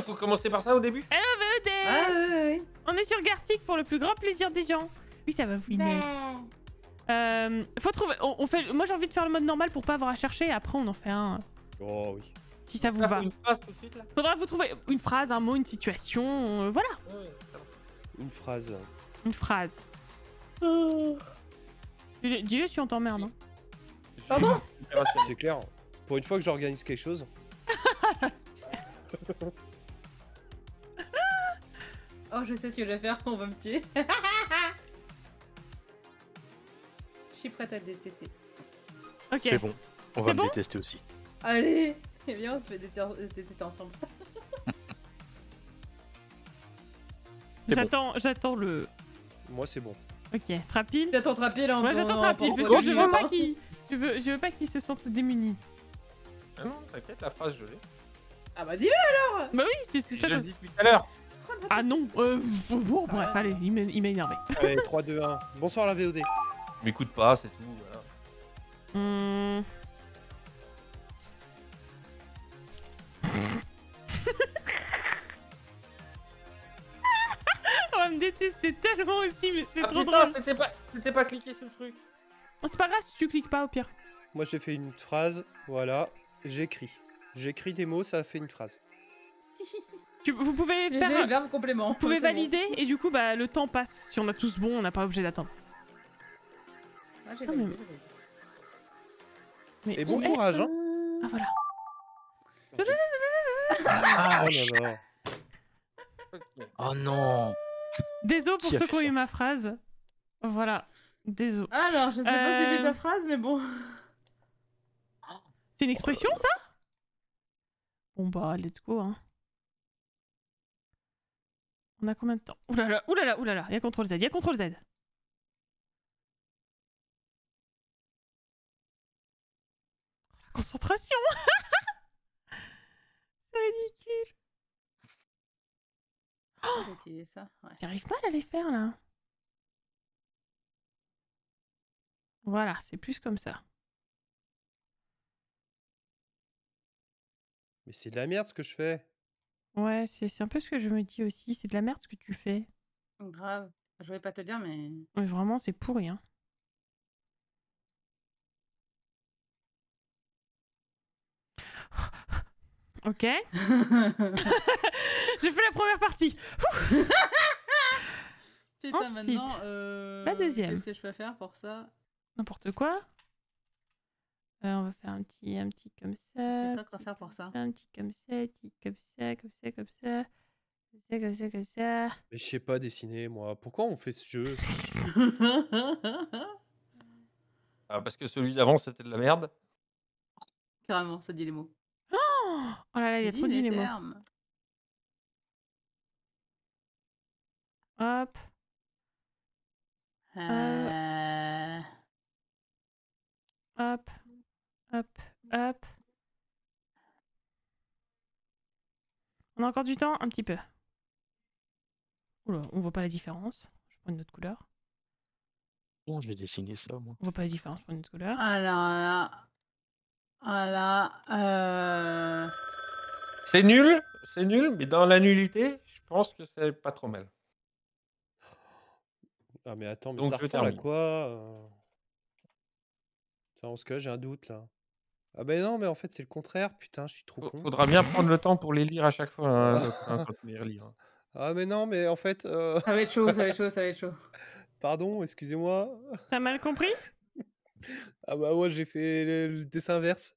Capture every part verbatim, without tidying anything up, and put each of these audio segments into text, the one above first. faut commencer par ça au début. Hello V E D. Ah, oui, oui. On est sur Gartic pour le plus grand plaisir des gens. Oui, ça va fouiner. Euh, faut trouver. On, on fait. Moi, j'ai envie de faire le mode normal pour pas avoir à chercher. Et après, on en fait un. Oh oui. Si ça vous va. Une phrase tout de suite là. Faudra vous trouver une phrase, un mot, une situation. Euh, voilà. Ouais, une phrase. Une phrase. Oh. Dis-le si on t'emmerde. Hein. Pardon. C'est clair. Pour une fois que j'organise quelque chose. Oh, je sais ce que je vais faire, on va me tuer. Je suis prête à te détester. Ok. C'est bon, on va me bon détester aussi. Allez, eh bien on se fait détester ensemble. J'attends, bon. J'attends le... Moi c'est bon. Ok, Trapile. J'attends Trapile en Moi j'attends Trapile, parce que je veux pas qu'il... Je veux, je veux pas qu'il se sente démuni. Ah non, t'inquiète, la phrase je l'ai. Ah bah dis-le alors. Bah oui, c'est ça. Je le dis depuis tout à l'heure. Ah non, euh, bon, bref, ah. allez, il m'a énervé. Allez, trois, deux, un. Bonsoir la V O D. M'écoute pas, c'est tout, voilà. Mmh. On va me détester tellement aussi, mais c'est ah, trop putain, drôle. C'était pas, c'était pas cliqué sur le truc. Oh, c'est pas grave si tu cliques pas, au pire. Moi, j'ai fait une phrase, voilà, j'écris. J'écris des mots, ça fait une phrase. Tu, vous pouvez si faire... verbe complément. Vous pouvez valider, bon. Et du coup, bah, le temps passe. Si on a tous bon, on n'a pas obligé d'attendre. Ah, j'ai ah, mais... mais... Et bon courage, hein. Ah, voilà. Ah, oh là là. Oh non. Désolé pour qui ceux qui ont eu ma phrase. Voilà. Désolé. Alors, je sais euh... pas si j'ai ta phrase, mais bon. C'est une expression, ça? Bon bah, let's go, hein. On a combien de temps? Oulala, oulala, oulala, il y a contrôle Z, il y a contrôle Z. La concentration. C'est ridicule. Oh, ouais. J'arrive pas à les faire là. Voilà, c'est plus comme ça. Mais c'est de la merde ce que je fais. Ouais, c'est un peu ce que je me dis aussi. C'est de la merde ce que tu fais. Grave. Je voulais pas te dire, mais... mais vraiment, c'est pourri, hein. Ok. J'ai fait la première partie. Putain, ensuite, maintenant, euh... la deuxième. Qu'est-ce que je peux faire pour ça? N'importe quoi. Euh, on va faire un petit, un petit comme ça. C'est pas quoi faire pour ça. Un petit comme ça, un petit comme ça, comme ça, comme ça, comme ça, comme ça, comme ça. Mais je sais pas dessiner, moi. Pourquoi on fait ce jeu? Ah, parce que celui d'avant, c'était de la merde. Carrément, ça dit les mots. Oh, oh là là, il y a trop dit les mots. Hop. Euh... Hop. Hop, hop. On a encore du temps, un petit peu. Oula, on voit pas la différence. Je prends une autre couleur. Bon, je vais dessiner ça, moi. On voit pas la différence, je prends une autre couleur. Ah là là. Ah là. Euh... C'est nul, c'est nul, mais dans la nullité, je pense que c'est pas trop mal. Ah mais attends, mais donc, ça ressemble à quoi? Tiens, en ce cas, j'ai un doute là. Ah ben non, mais en fait c'est le contraire, putain, je suis trop con. Faudra bien prendre le temps pour les lire à chaque fois, hein, hein, quand on les relire. Ah mais non, mais en fait... Euh... Ça va être chaud, ça va être chaud, ça va être chaud. Pardon, excusez-moi. T'as mal compris? Ah bah ouais, j'ai fait le, le dessin inverse.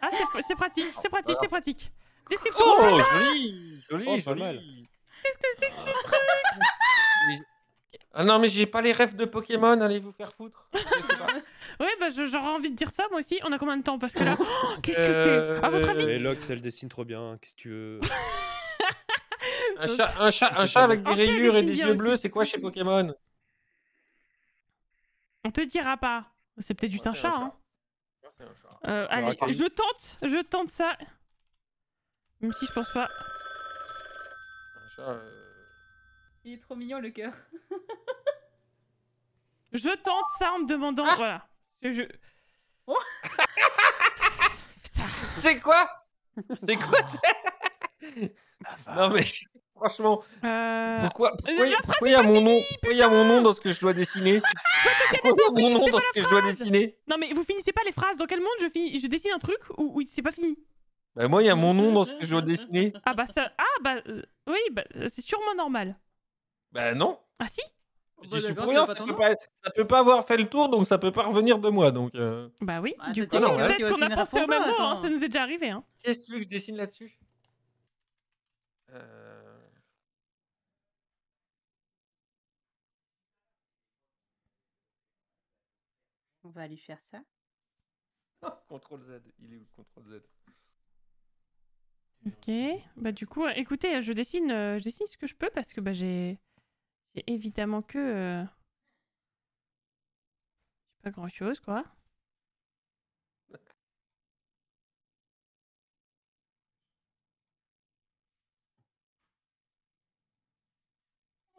Ah c'est pratique, c'est pratique, c'est pratique. Description. Oh, joli, joli, oh, joli. Qu'est-ce que c'est que ce truc? Ah non, mais j'ai pas les refs de Pokémon, allez vous faire foutre. Oui, bah j'aurais envie de dire ça moi aussi. On a combien de temps? Parce que là, oh, qu'est-ce que euh... c'est? À votre avis? Et Loxe, elle dessine trop bien, qu'est-ce que tu veux? Un chat, un chat, un chat avec des rayures et des yeux bleus, c'est quoi chez Pokémon? On te dira pas. C'est peut-être juste un chat, hein. Euh, allez, je tente, je tente ça. Même si je pense pas. Un chat... Euh... Il est trop mignon le cœur. Je tente ça en me demandant, ah voilà. Je... Oh. C'est quoi? C'est quoi ça? Ah, ça... Non mais franchement, euh... pourquoi pourquoi il y a mon nom, pourquoi il y a mon nom dans ce que je dois dessiner? Pourquoi mon nom dans ce que je dois dessiner? Non mais vous finissez pas les phrases. Dans quel monde je finis, je dessine un truc où, où c'est pas fini? Bah moi il y a mon nom dans ce que je dois dessiner. Ah bah ça, ah bah euh, oui bah c'est sûrement normal. Bah non. Ah si. J'y suis pour rien, ça peut, pas, ça peut pas avoir fait le tour, donc ça peut pas revenir de moi, donc... Euh... Bah oui, ah, du coup, peut-être ouais. peut qu'on a pensé au même mot, hein, ça nous est déjà arrivé. Hein. Qu'est-ce que tu veux que je dessine là-dessus? euh... On va aller faire ça. Oh, contrôle Z, il est où contrôle Z? Ok, bah du coup, écoutez, je dessine, euh, je dessine ce que je peux, parce que bah, j'ai... J'ai évidemment que... Euh... pas grand-chose, quoi. Elle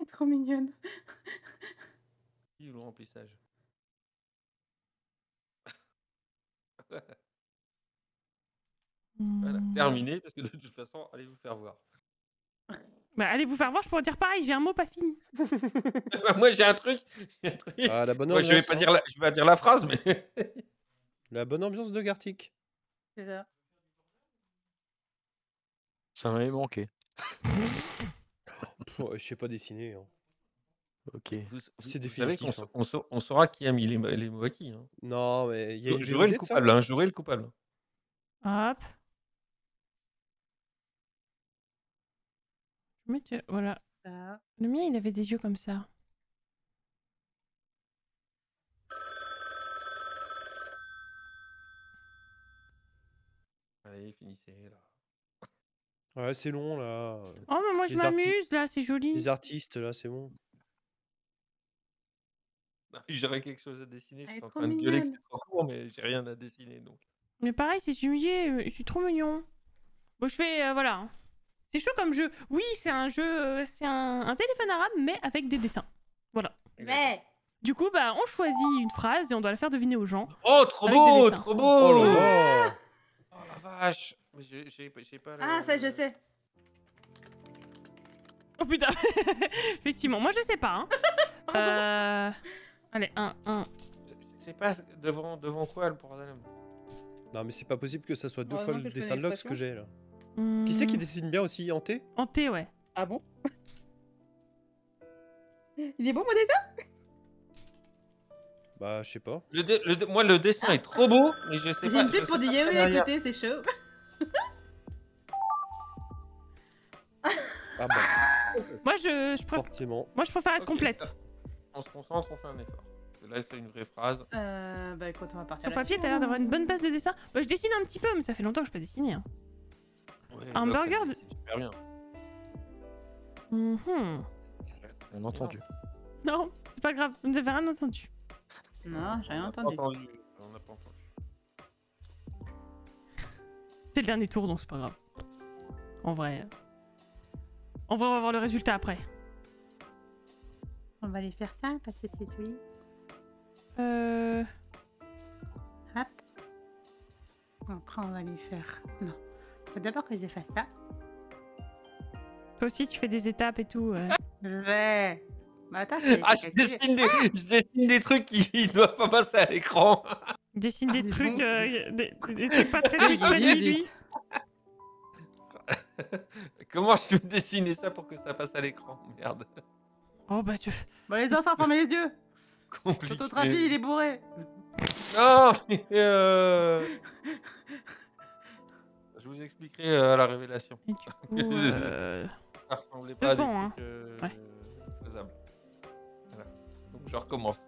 est trop mignonne. Qui le remplissage? Voilà, terminé, parce que de toute façon, allez vous faire voir. Bah allez vous faire voir, je pourrais dire pareil, j'ai un mot pas fini. Bah, moi j'ai un truc. Un truc. Ah, la bonne ambiance, moi, je vais pas hein. dire la, je vais pas dire la phrase, mais la bonne ambiance de Gartic. C'est ça. Ça m'avait manqué. Ouais, je sais pas dessiner. Hein. Ok. C'est définitif. Vous on, hein. on saura qui a mis les, les mots à qui. Hein. Non mais il y a une j'aurai le coupable, hein, j'aurai le coupable. Hop. Mais tu... voilà. Ah. Le mien, il avait des yeux comme ça. Allez, finissez là. Ouais, c'est long là. Oh, mais moi Les je m'amuse là, c'est joli. Les artistes là, c'est bon. J'aurais quelque chose à dessiner. Elle je suis en train mignonne. de gueuler que c'est trop court, mais j'ai rien à dessiner donc. Mais pareil, c'est humilié. Je suis trop mignon. Bon, je fais. Euh, voilà. C'est chaud comme jeu. Oui, c'est un jeu, c'est un, un téléphone arabe, mais avec des dessins. Voilà. Mais du coup, bah, on choisit une phrase et on doit la faire deviner aux gens. Oh, trop beau, trop beau. Oh, oh, oh la vache. J'ai, j'ai, j'ai pas. Le... Ah, ça, je sais. Oh putain. Effectivement, moi, je sais pas. Hein. euh... Allez, un, un. Je sais pas devant, devant quoi le problème. Non, mais c'est pas possible que ça soit deux oh, fois non, le dessin de Loxe que j'ai là. Mmh. Qui c'est qui dessine bien aussi? Hanté? Hanté, ouais. Ah bon? Il est beau mon dessin? Bah, je sais pas. Le le moi, le dessin est trop beau, mais je sais pas. J'ai une pipe pour dire oui, derrière. Écoutez, c'est chaud. Ah bah. Moi, je, je préfère. Forcément. Moi, je préfère être okay, complète. Ça. On se concentre, on fait un effort. Là, c'est une vraie phrase. Euh, bah, écoute, on va partir. Sur papier, t'as l'air d'avoir une bonne base de dessin. Bah, je dessine un petit peu, mais ça fait longtemps que je peux dessiner. Hein. Ouais, un burger de... super bien. Mm-hmm. On a entendu. Non, c'est pas grave, vous n'avez rien entendu. Non, j'ai rien entendu. entendu. On n'a pas entendu. C'est le dernier tour, donc c'est pas grave. En vrai... En vrai, on va voir le résultat après. On va aller faire ça, parce que c'est celui... Euh... Hop. Après, on va aller faire... Non. Faut d'abord que j'efface ça. Toi aussi, tu fais des étapes et tout. Ouais. Ouais. Bah, attends, ah, je dessine, des, ah je dessine des trucs qui ne doivent pas passer à l'écran. Dessine ah, des trucs, bon. euh, des, des trucs pas très visuels. Comment je peux dessiner ça pour que ça passe à l'écran? Merde. Oh bah tu. Bon les enfants, fermez les yeux. Toto Trapile, il est bourré. Non. Mais euh... Je vous expliquerai euh, la révélation. Et du coup, euh... ça ressemblait pas bon, à des trucs, euh, ouais. faisables. Voilà. Donc je recommence.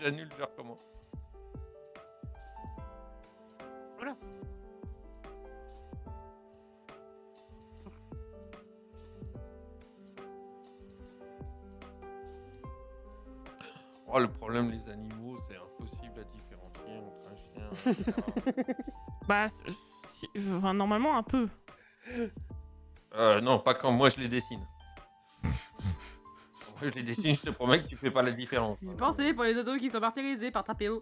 J'annule, je recommence. Voilà. Oh, le problème, les animaux, c'est impossible à différencier entre un chien et un... Bah, si, enfin, normalement, un peu. Euh, non, pas quand moi je les dessine. Quand moi je les dessine, je te promets que tu fais pas la différence. Pensez pour les oiseaux qui sont martyrisés par Trapile.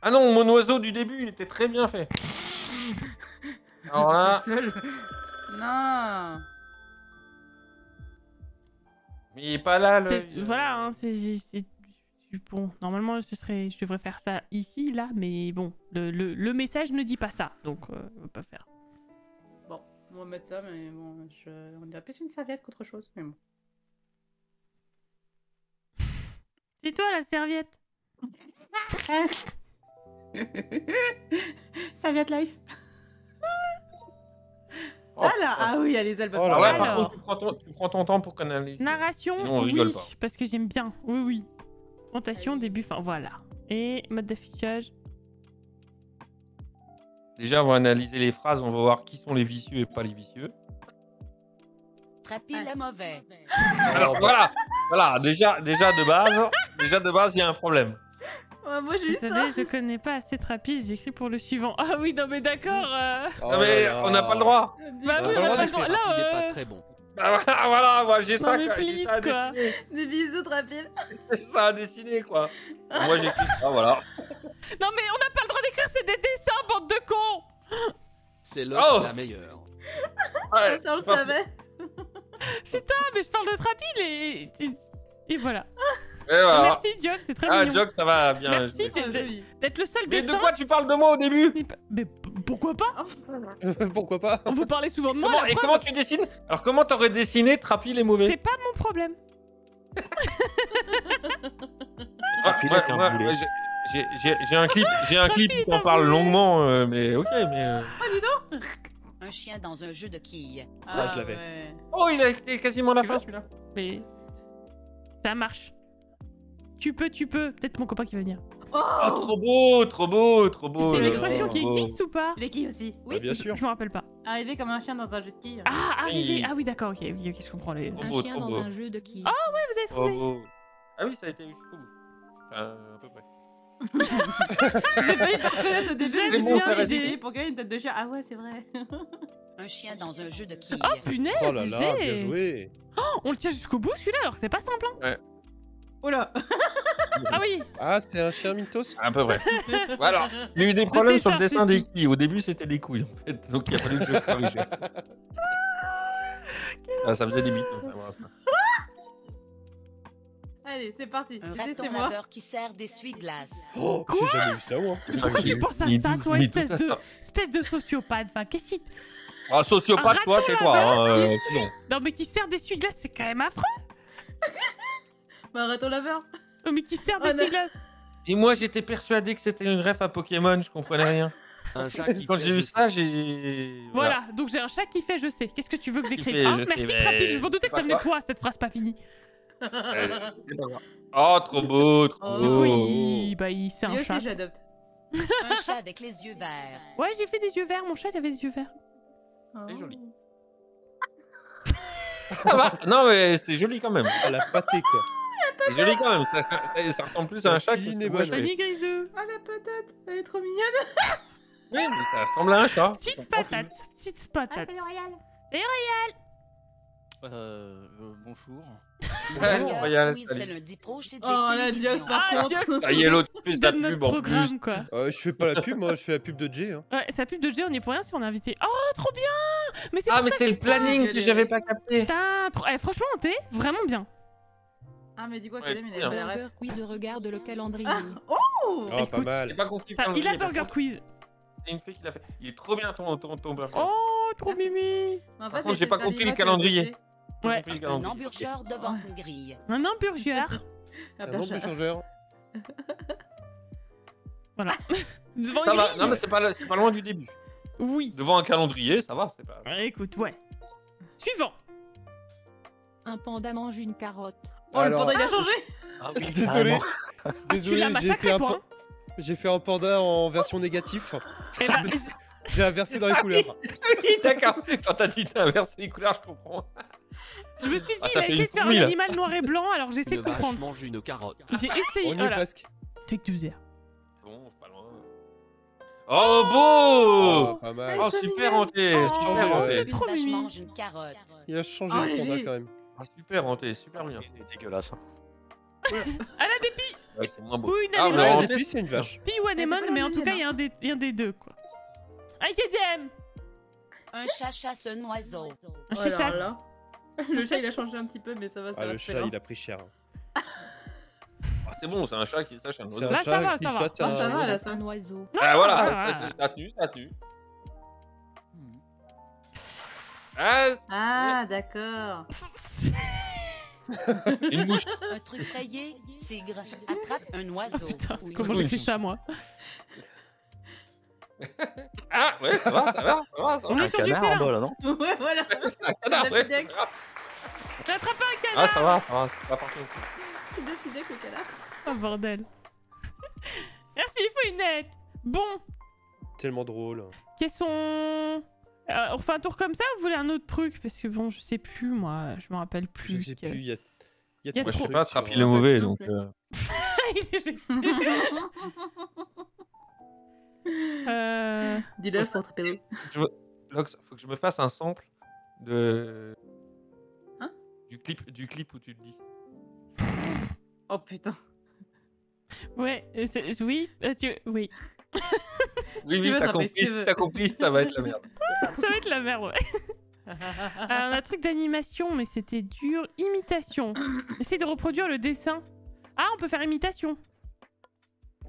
Ah non, mon oiseau du début, il était très bien fait. Alors là... Non. Mais il est pas là, le... Voilà, hein, c'est... Bon, normalement, ce serait... je devrais faire ça ici, là, mais bon, le, le, le message ne dit pas ça, donc euh, on va pas faire. Bon, on va mettre ça, mais bon, je... on dirait plus une serviette qu'autre chose, mais bon. C'est toi, la serviette. Serviette life. Oh, alors, ah oui, allez, elle va oh, ouais, par contre, tu prends, ton, tu prends ton temps pour canaliser. Narration, sinon, on rigole oui, pas. Parce que j'aime bien, oui, oui. Présentation, début, fin, voilà. Et mode d'affichage. Déjà, on va analyser les phrases, on va voir qui sont les vicieux et pas les vicieux. Trapile est mauvais. Alors voilà, voilà, déjà, déjà de base, déjà de base, il y a un problème. Ouais, moi j'ai eu ça. Savez, je connais pas assez Trapile, j'écris pour le suivant. Ah oui, non mais d'accord. Euh... Oh, non mais on n'a pas le droit. Bah oui, on n'a pas le droit. Là, euh... il est pas très bon. Bah voilà, voilà, moi j'ai ça, please, ça à quoi. Dessiner. Des bisous, Trapile. J'ai ça à dessiner, quoi. Moi j'écris ça, voilà. Non mais on n'a pas le droit d'écrire, c'est des dessins, bande de cons. C'est l'autre oh la meilleure. Ouais, ça on le savait. Putain, mais je parle de Trapile et... et... et voilà. Et voilà. Merci Djiox, c'est très ah, mignon. Ah Djiox, ça va bien. Merci d'être le seul mais dessin. Mais de quoi tu parles de moi au début? Mais pourquoi pas? Pourquoi pas? On vous parlait souvent de moi. Comment, et preuve... comment tu dessines? Alors comment t'aurais dessiné Trapile est mauvais? C'est pas mon problème. Ah, j'ai un clip, j'ai un clip qui en parle longuement, euh, mais ok, mais. Euh... Ah dis donc. Un chien dans un jeu de quilles. Ah, ah je l'avais. Ouais. Oh, il a été quasiment à la fin celui-là. Mais ça marche. Tu peux, tu peux. Peut-être mon copain qui va venir. Oh, oh trop beau, trop beau, trop beau. C'est une expression qui existe ou pas? Les quilles aussi. Oui, bah, bien sûr. Je me rappelle pas. Arriver comme un chien dans un jeu de quilles. Ah, arriver. Oui. Ah oui, d'accord, ok, ok, je comprends les. Un beau, chien dans beau. Un jeu de quilles. Oh ouais, vous avez trouvé. Trop beau. Ah oui, ça a été jusqu'au bout. Euh, à peu près. J'ai failli pas reconnaître au début. J'ai bon, bien idée. Pourquoi une tête de chien? Ah ouais, c'est vrai. Un chien dans un jeu de quilles. Oh punaise. Oh là là, bien joué. Oh, on le tient jusqu'au bout celui-là, alors c'est pas simple. Hein. Ouais. Oh là. Ah oui. Ah, c'était un chien mythos. À peu près. Voilà. J'ai eu des problèmes sur le dessin des quilles. Au début, c'était des couilles, en fait. Donc, il a fallu que je corrige. Ah, ça faisait des bites. Allez, c'est parti. Un restaurateur qui sert d'essuie-glace. Oh, j'ai jamais eu ça, moi. Pourquoi tu penses à ça, toi, espèce de, espèce de sociopathe? Enfin, qu'est-ce que... Ah, sociopathe, toi, tais-toi. Non, mais qui sert d'essuie-glace, c'est quand même affreux. Bah arrête ton laveur. Oh mais qui sert de glace. Et moi j'étais persuadé que c'était une ref à Pokémon, je comprenais rien. Un chat qui quand j'ai eu ça, j'ai... Voilà. Voilà, donc j'ai un chat qui fait je sais. Qu'est-ce que tu veux que j'écris? Ah, merci Trapile, je m'en doutais que ça venait de toi, cette phrase pas finie. Euh, oh trop beau, trop beau. Oui, bah il c'est un chat. Moi aussi j'adopte. Un chat avec les yeux verts. Ouais j'ai fait des yeux verts, mon chat il avait des yeux verts. Oh. C'est joli. Ça va. Non mais c'est joli quand même. Elle a pâté quoi. C'est joli quand même, ça, ça, ça ressemble plus à un chat qui n'est pas joli. Ah la patate, elle est trop mignonne. Oui, mais ça ressemble à un chat. Petite patate, petite patate. Ah, c'est Royal. Et Royal. Euh, euh, bonjour. Bonjour Royal, oui, c'est lundi pro chez Jay. Oh la Djiox par contre. Ça y est, l'autre plus de la pub en plus. Euh, je fais pas la pub, moi, je fais la pub de Jay. Hein. Ouais, sa pub de Jay, on y est pour rien si on est invité. Oh, trop bien. Mais ah, mais c'est le planning que j'avais pas capté. Putain, franchement, t'es vraiment bien. Ah mais dis quoi Kadem il a pas la ref. Quiz regarde le calendrier. Oh pas mal. Il a Burger Quiz. Il a une fille qui l'a fait. Il est trop bien ton ton burger. Oh trop mimi. Par contre j'ai pas compris le calendrier. Ouais. Un hamburger devant une grille. Un hamburger. Un hamburger. Voilà. Devant une grille. Non mais c'est pas c'est pas loin du début. Oui. Devant un calendrier ça va c'est pas. Écoute ouais. Suivant. Un panda mange une carotte. Oh, alors, le panda, il a changé. Ah, oui, désolé, désolé j'ai fait, pan... fait un panda en version négatif. Bah... J'ai inversé dans les couleurs. Oui, d'accord. Quand t'as dit t'as inversé les couleurs, je comprends. Je me suis dit, ah, il a essayé de faire un animal noir et blanc, alors j'essaie de comprendre. Je mange une carotte. J'ai essayé, on voilà. On est presque. Tu es que tu bon, pas loin. Oh, beau. Oh, pas mal. Oh, super hanté. Oh, changé hanté. Je mange une carotte. Il a changé le panda quand même. Ah, super hanté, super bien. C'est dégueulasse. À la dépi. Ouais, c'est moins beau. Ou une anémone. Ah, hanté, c'est une vache. Pi ou anémone, mais en tout cas, il y a un des deux, quoi. Un Kadem. Un chat chasse un oiseau. Un chat chasse. Le chat il a changé un petit peu, mais ça va, ça va. Ah, le chat il a pris cher. C'est bon, c'est un chat qui sache un oiseau. Là ça va, ça va. Ça va, là c'est un oiseau. Ah voilà, ça tue, ça tue. Ah d'accord. Une mouche. Un truc rayé, tigre, attrape un oiseau. Putain, comment j'ai fait ça moi? Ah ouais, ça va, ça va, ça va. On est sur du canard en bas là, non? Ouais, voilà. C'est un canard, ouais. J'attrape un canard. Ah ça va, ça va, c'est pas partout. C'est deux fidèles le canard. Oh bordel. Merci Fouinette. Bon. Tellement drôle. Qu'est-ce qu'on... Euh, on refait un tour comme ça ou vous voulez un autre truc? Parce que bon, je sais plus moi, je me rappelle plus. Je sais que... plus, il y a... Y a y a moi, trop... Je sais pas, Trapile est mauvais, donc... Euh... il est euh... Dis-le pour Trapile. Veux... Lox, faut que je me fasse un sample de... Hein? Du clip, du clip où tu le dis. Oh putain. Ouais, oui, tu... Oui. Oui, oui, t'as compris, t'as compris, ça va être la merde. Ça va être la merde, ouais. Alors, un truc d'animation, mais c'était dur. Imitation. Essaye de reproduire le dessin. Ah, on peut faire imitation.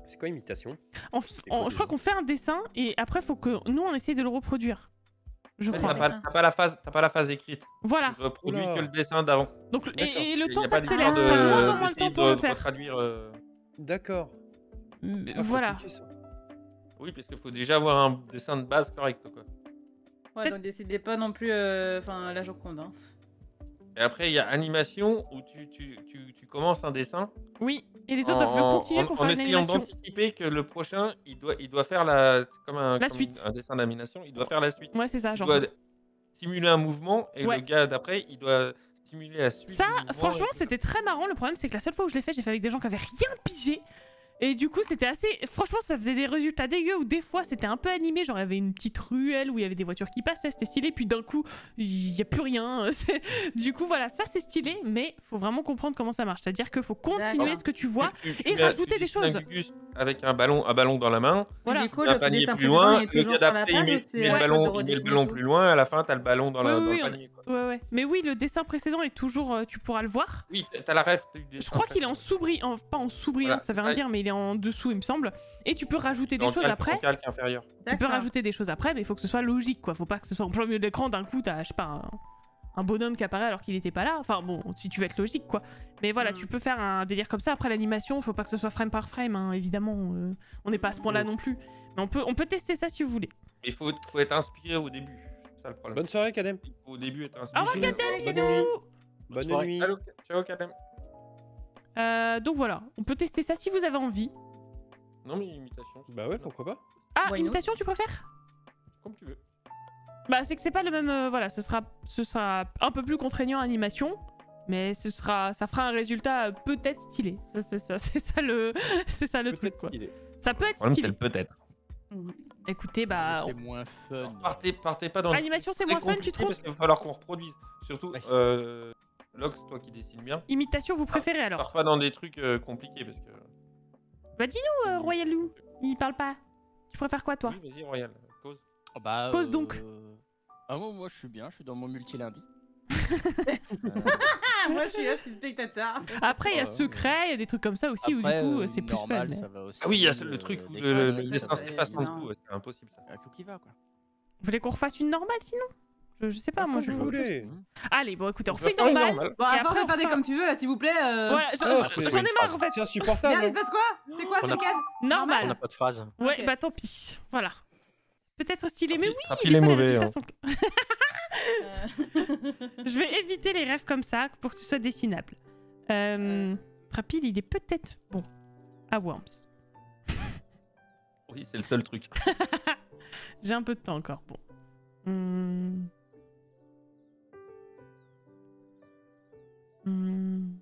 C'est quoi imitation? on, on, Je crois qu'on fait un dessin et après, faut que nous, on essaye de le reproduire. Je en fait, crois. T'as pas, pas la phase, t'as pas la phase écrite. Voilà. Tu reproduis que le dessin d'avant. Donc, et, et le et temps s'accélère. T'as de moins en moins de temps pour de, le faire. Euh... D'accord. Ah, voilà. Oui, parce qu'il faut déjà avoir un dessin de base correct, quoi. Ouais, donc décidez pas non plus, enfin, euh, la Joconde. Hein. Et après, il y a animation où tu, tu, tu, tu commences un dessin. Oui, et les autres en, doivent le continuer pour en, faire en une animation. En essayant d'anticiper que le prochain, il doit, il doit faire la... Comme un, la comme suite. Un dessin d'animation, il doit faire la suite. Ouais, c'est ça, genre. Il doit simuler un mouvement, et ouais. Le gars d'après, il doit simuler la suite. Ça, franchement, c'était très marrant. Le problème, c'est que la seule fois où je l'ai fait, j'ai fait avec des gens qui avaient rien pigé. Et du coup, c'était assez... Franchement, ça faisait des résultats dégueux où des fois, c'était un peu animé. Genre, il y avait une petite ruelle où il y avait des voitures qui passaient, c'était stylé. Puis d'un coup, il n'y a plus rien. Du coup, voilà, ça, c'est stylé. Mais faut vraiment comprendre comment ça marche. C'est-à-dire qu'il faut continuer ce que tu vois tu, tu, et tu rajouter des choses. Avec un ballon, un ballon dans la main, voilà. Du coup, le panier plus loin, le gars d'après, il met, il met ouais, le ballon, il met le ballon plus loin, à la fin, t'as le ballon dans, oui, la, oui, dans oui, le panier. Quoi. Ouais, ouais. Mais oui, le dessin précédent est toujours... Euh, tu pourras le voir. Oui, t'as la ref. Je crois qu'il est en sous-brillant, en, pas en sous-brillant, voilà, ça veut rien dire, mais il est en dessous, il me semble. Et tu peux rajouter des choses après. Tu peux rajouter des choses après, mais il faut que ce soit logique, quoi. Faut pas que ce soit en plein milieu de l'écran, d'un coup, t'as, je sais pas... Un... un bonhomme qui apparaît alors qu'il n'était pas là. Enfin bon, si tu veux être logique, quoi. Mais voilà, mmh. Tu peux faire un délire comme ça. Après l'animation, faut pas que ce soit frame par frame, hein, évidemment. Euh, on n'est pas à ce point-là non plus. Mais on peut, on peut tester ça si vous voulez. Il faut, faut être inspiré au début. Ça, le problème. Bonne soirée, Kadem. Au début, être inspiré. Au revoir, Kadem, bisous. Bonne, Bonne nuit. Allô, ciao, Kadem. Euh, donc voilà, on peut tester ça si vous avez envie. Non, mais imitation. Bah ouais, pourquoi pas. Ah, Why imitation, tu préfères? Comme tu veux. Bah c'est que c'est pas le même, euh, voilà, ce sera, ce sera un peu plus contraignant animation, mais ce sera, ça fera un résultat peut-être stylé. C'est ça, c'est ça le, c'est ça le truc, quoi. Stylé. Ça peut être stylé. C'est le peut-être. Écoutez, bah. C'est moins fun. Alors, partez, partez pas dans. Animation, c'est moins fun, tu trouves? Parce qu'il va falloir qu'on reproduise. Surtout, ouais. euh, Lox, toi qui dessine bien. Imitation, vous préférez alors? Part pas dans des trucs euh, compliqués parce que. Bah dis-nous, euh, Royal Lou, il parle pas. Tu préfères quoi, toi? Oui, vas-y, Royal, cause. Oh, bah, cause euh... donc. Ah moi, moi je suis bien, je suis dans mon multi-lundi. euh... Moi je suis là, je suis spectateur. Après il y a secret, il y a des trucs comme ça aussi. Après, où du coup c'est plus fun. Mais... Ah oui, il y a le truc où le, le dessin se passe en coup, c'est impossible ça. Il y a tout qui va, quoi. Vous voulez qu'on refasse une normale sinon? Je, je sais pas, ah, moi je voulais. Allez, bon écoutez, on refait une normale. normale. Bon, après regardez comme tu veux là, s'il vous plaît. Euh... Voilà, j'en ai marre en fait. C'est insupportable. Regarde, il se passe quoi? C'est quoi, c'est quel? Normal. On n'a pas de phrase. Ouais, bah tant pis. Voilà. Peut-être stylé, mais oui, il est mauvais. Hein. Sont... Je vais éviter les rêves comme ça pour que ce soit dessinable. Euh, Trapile, il est peut-être bon à Worms. Oui, c'est le seul truc. J'ai un peu de temps encore. Bon. Hum... Hum...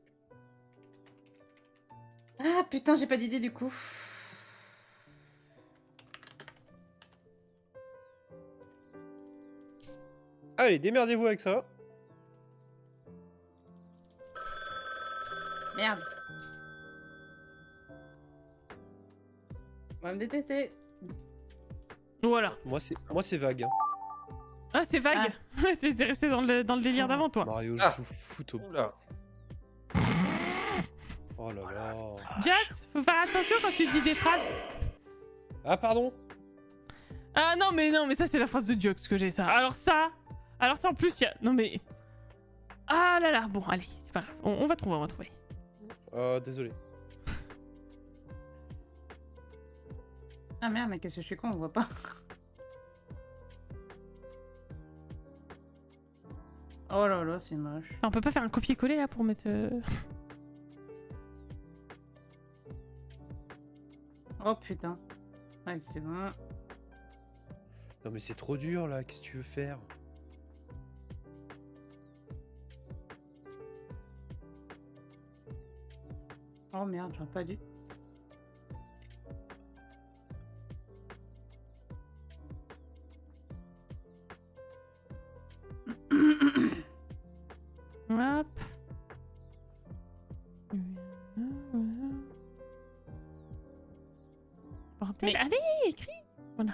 Ah putain, j'ai pas d'idée du coup. Allez, démerdez-vous avec ça. Merde. On va me détester. Voilà. Moi, c'est vague. Hein. Ah, c'est vague. Ah. T'es resté dans le, dans le délire oh, d'avant, toi. Mario, je ah. vous fous au là. Oh là là. Djiox, faut faire attention quand tu dis des phrases. Ah, pardon. Ah non, mais non, mais ça, c'est la phrase de Djiox que j'ai, ça. Alors ça... Alors ça, en plus, il y a... Non, mais... Ah là là, bon, allez, c'est pas grave. On, on va trouver, on va trouver. Euh, désolé. Ah merde, mais qu'est-ce que je suis con, on voit pas. Oh là là, c'est moche. On peut pas faire un copier-coller, là, pour mettre... Euh... Oh putain. Ouais, c'est bon. Non mais c'est trop dur, là, qu'est-ce que tu veux faire? Oh merde, j'aurais pas dû. Hop. Mais... Allez, écris. Voilà.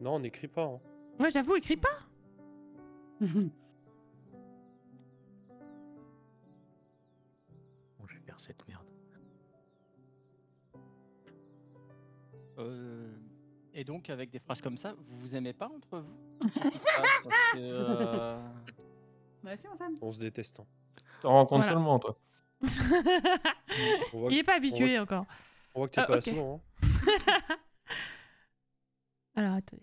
Non, on n'écrit pas. Hein. Ouais, j'avoue, écris pas. Bon, je vais faire cette merde. Euh... Et donc, avec des phrases comme ça, vous vous aimez pas entre vous? Qu'est-ce qui se passe? Parce que, euh... bah, si, on s'aime. On se déteste. T'en rencontres voilà. seulement, toi. Il est pas habitué encore. On voit que t'es euh, pas okay. sourd. Hein. Alors, attendez.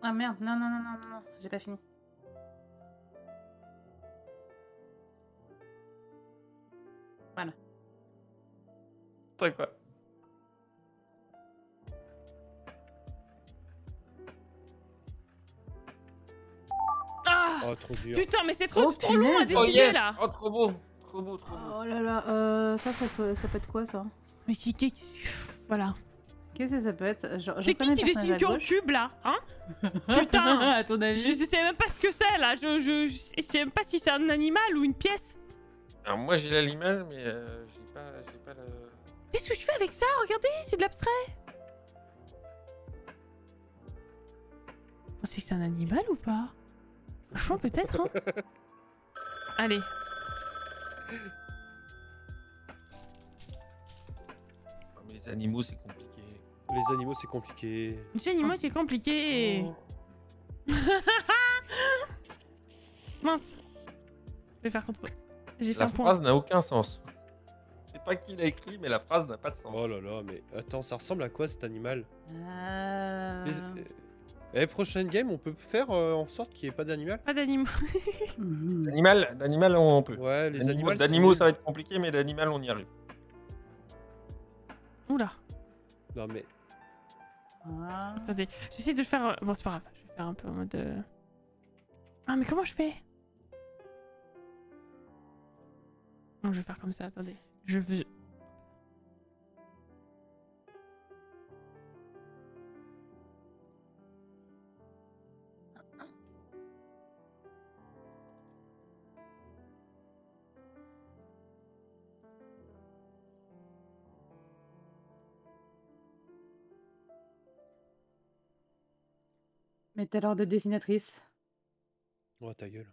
Ah merde, non, non, non, non, non, j'ai pas fini. Voilà. T'as quoi? Ah oh, trop dur. Putain, mais c'est trop, oh, trop long à décider, oh, yes. là. Oh, trop beau, trop beau, trop beau. Oh là là, euh, ça, ça peut, ça peut être quoi, ça? Mais qui, qui, voilà. Qu'est-ce que ça peut être? C'est qui qui dessine qu'en cube là? Hein? Putain! À ton avis. Je, je sais même pas ce que c'est là, je, je, je sais même pas si c'est un animal ou une pièce. Alors moi j'ai l'animal mais euh, j'ai pas, pas le... Qu'est-ce que je fais avec ça? Regardez, c'est de l'abstrait. On sait que c'est un animal ou pas? Franchement peut-être hein. Allez. Non, mais les animaux c'est compliqué. Les animaux, c'est compliqué. Les animaux, c'est compliqué. Oh. Mince. Je vais faire contre. J'ai fait un point. La phrase n'a aucun sens. Je sais pas qui l'a écrit, mais la phrase n'a pas de sens. Oh là là, mais attends, ça ressemble à quoi cet animal? Euh... Les... Eh, prochaine game, on peut faire euh, en sorte qu'il n'y ait pas d'animal. Pas d'animal. D'animal, d'animal, on peut. Ouais, les animaux. D'animaux, ça va être compliqué, mais d'animal, on y arrive. Oula. Non mais. Ah. Attendez, j'essaie de le faire... Bon c'est pas grave, je vais faire un peu en mode... De... Ah mais comment je fais? Non je vais faire comme ça, attendez. Je veux... Mais t'as l'air de dessinatrice. Oh, ta gueule.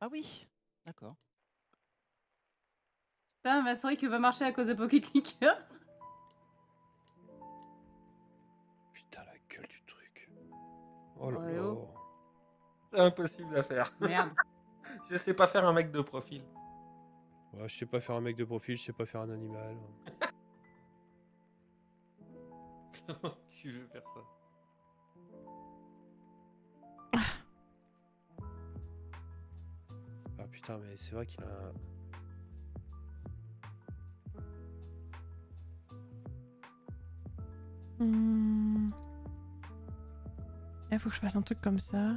Ah oui, d'accord. Putain, ma souris qui va marcher à cause de Pokéclicker. Putain, la gueule du truc. Oh là là. C'est impossible à faire. Merde. Je sais pas faire un mec de profil. Ouais, je sais pas faire un mec de profil, je sais pas faire un animal. Si je veux faire ça. Ah putain, mais c'est vrai qu'il a... Mmh. Là, faut que je fasse un truc comme ça.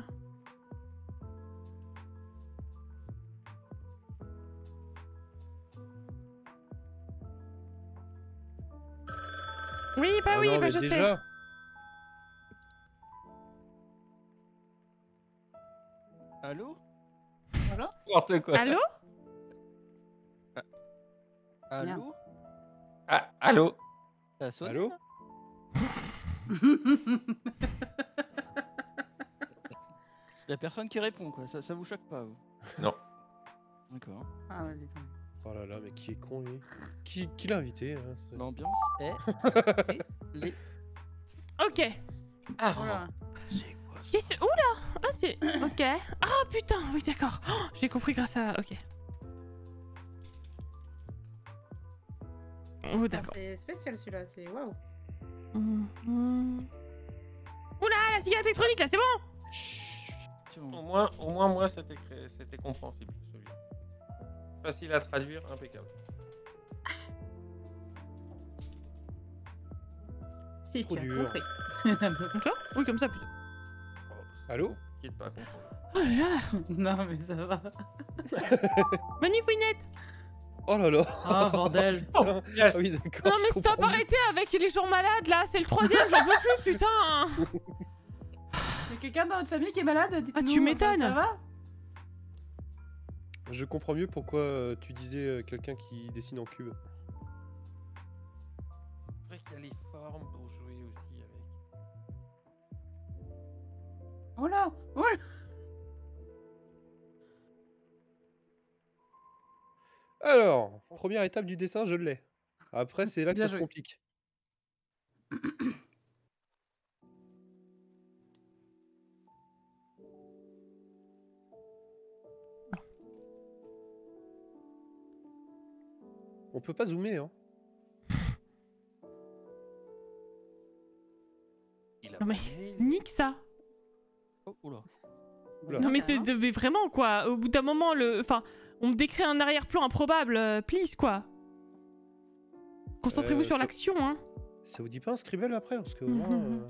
Oui, bah oh oui, non, bah je déjà... sais. Allô? Allô? Allô? Allô? Ah, allô? Ça sonne? Allô? Y'a personne qui répond quoi, ça, ça vous choque pas vous? Non. D'accord. Ah vas-y. Oh là là, mais qui est con lui? Qui, qui l'a invité hein? L'ambiance est... les... Ok. Ah voilà. C'est quoi ça? Qu'est-ce... Oula! Ah c'est... Ok. Ah oh, putain, oui d'accord. Oh, j'ai compris grâce à... Ok. Oh d'accord. Ah, c'est spécial celui-là, c'est... Waouh. Mm-hmm. Oula, la cigarette électronique là, c'est bon. Au moins, au moins, moi, c'était c'était compréhensible, celui-là. Facile à traduire, impeccable. C'est trop dur. Oui, comme ça, plutôt. Oh, allô? Quitte pas. Oh là là. Non, mais ça va. Manu Fouinette. Oh là là. Ah, bordel. Oh, yes. Ah, oui, non, mais stop, arrêtez avec les gens malades, là. C'est le troisième, j'en veux plus, putain. Quelqu'un dans votre famille qui est malade, dites-nous. Ah, tu m'étonnes. Ça va? Je comprends mieux pourquoi euh, tu disais euh, quelqu'un qui dessine en cube. C'est vrai qu'il y a les formes pour jouer aussi avec. Oh là, oh là. Alors, première étape du dessin, je l'ai. Après, c'est là que bien ça joué. Se complique. On peut pas zoomer, hein. Il a non mais nique ça. Oh, oula. Oula. Non mais c'est mais vraiment quoi. Au bout d'un moment, le, enfin, on me décrit un arrière-plan improbable, euh, please quoi. Concentrez-vous euh, sur ça... l'action, hein. Ça vous dit pas un scribble après parce que au moins, euh...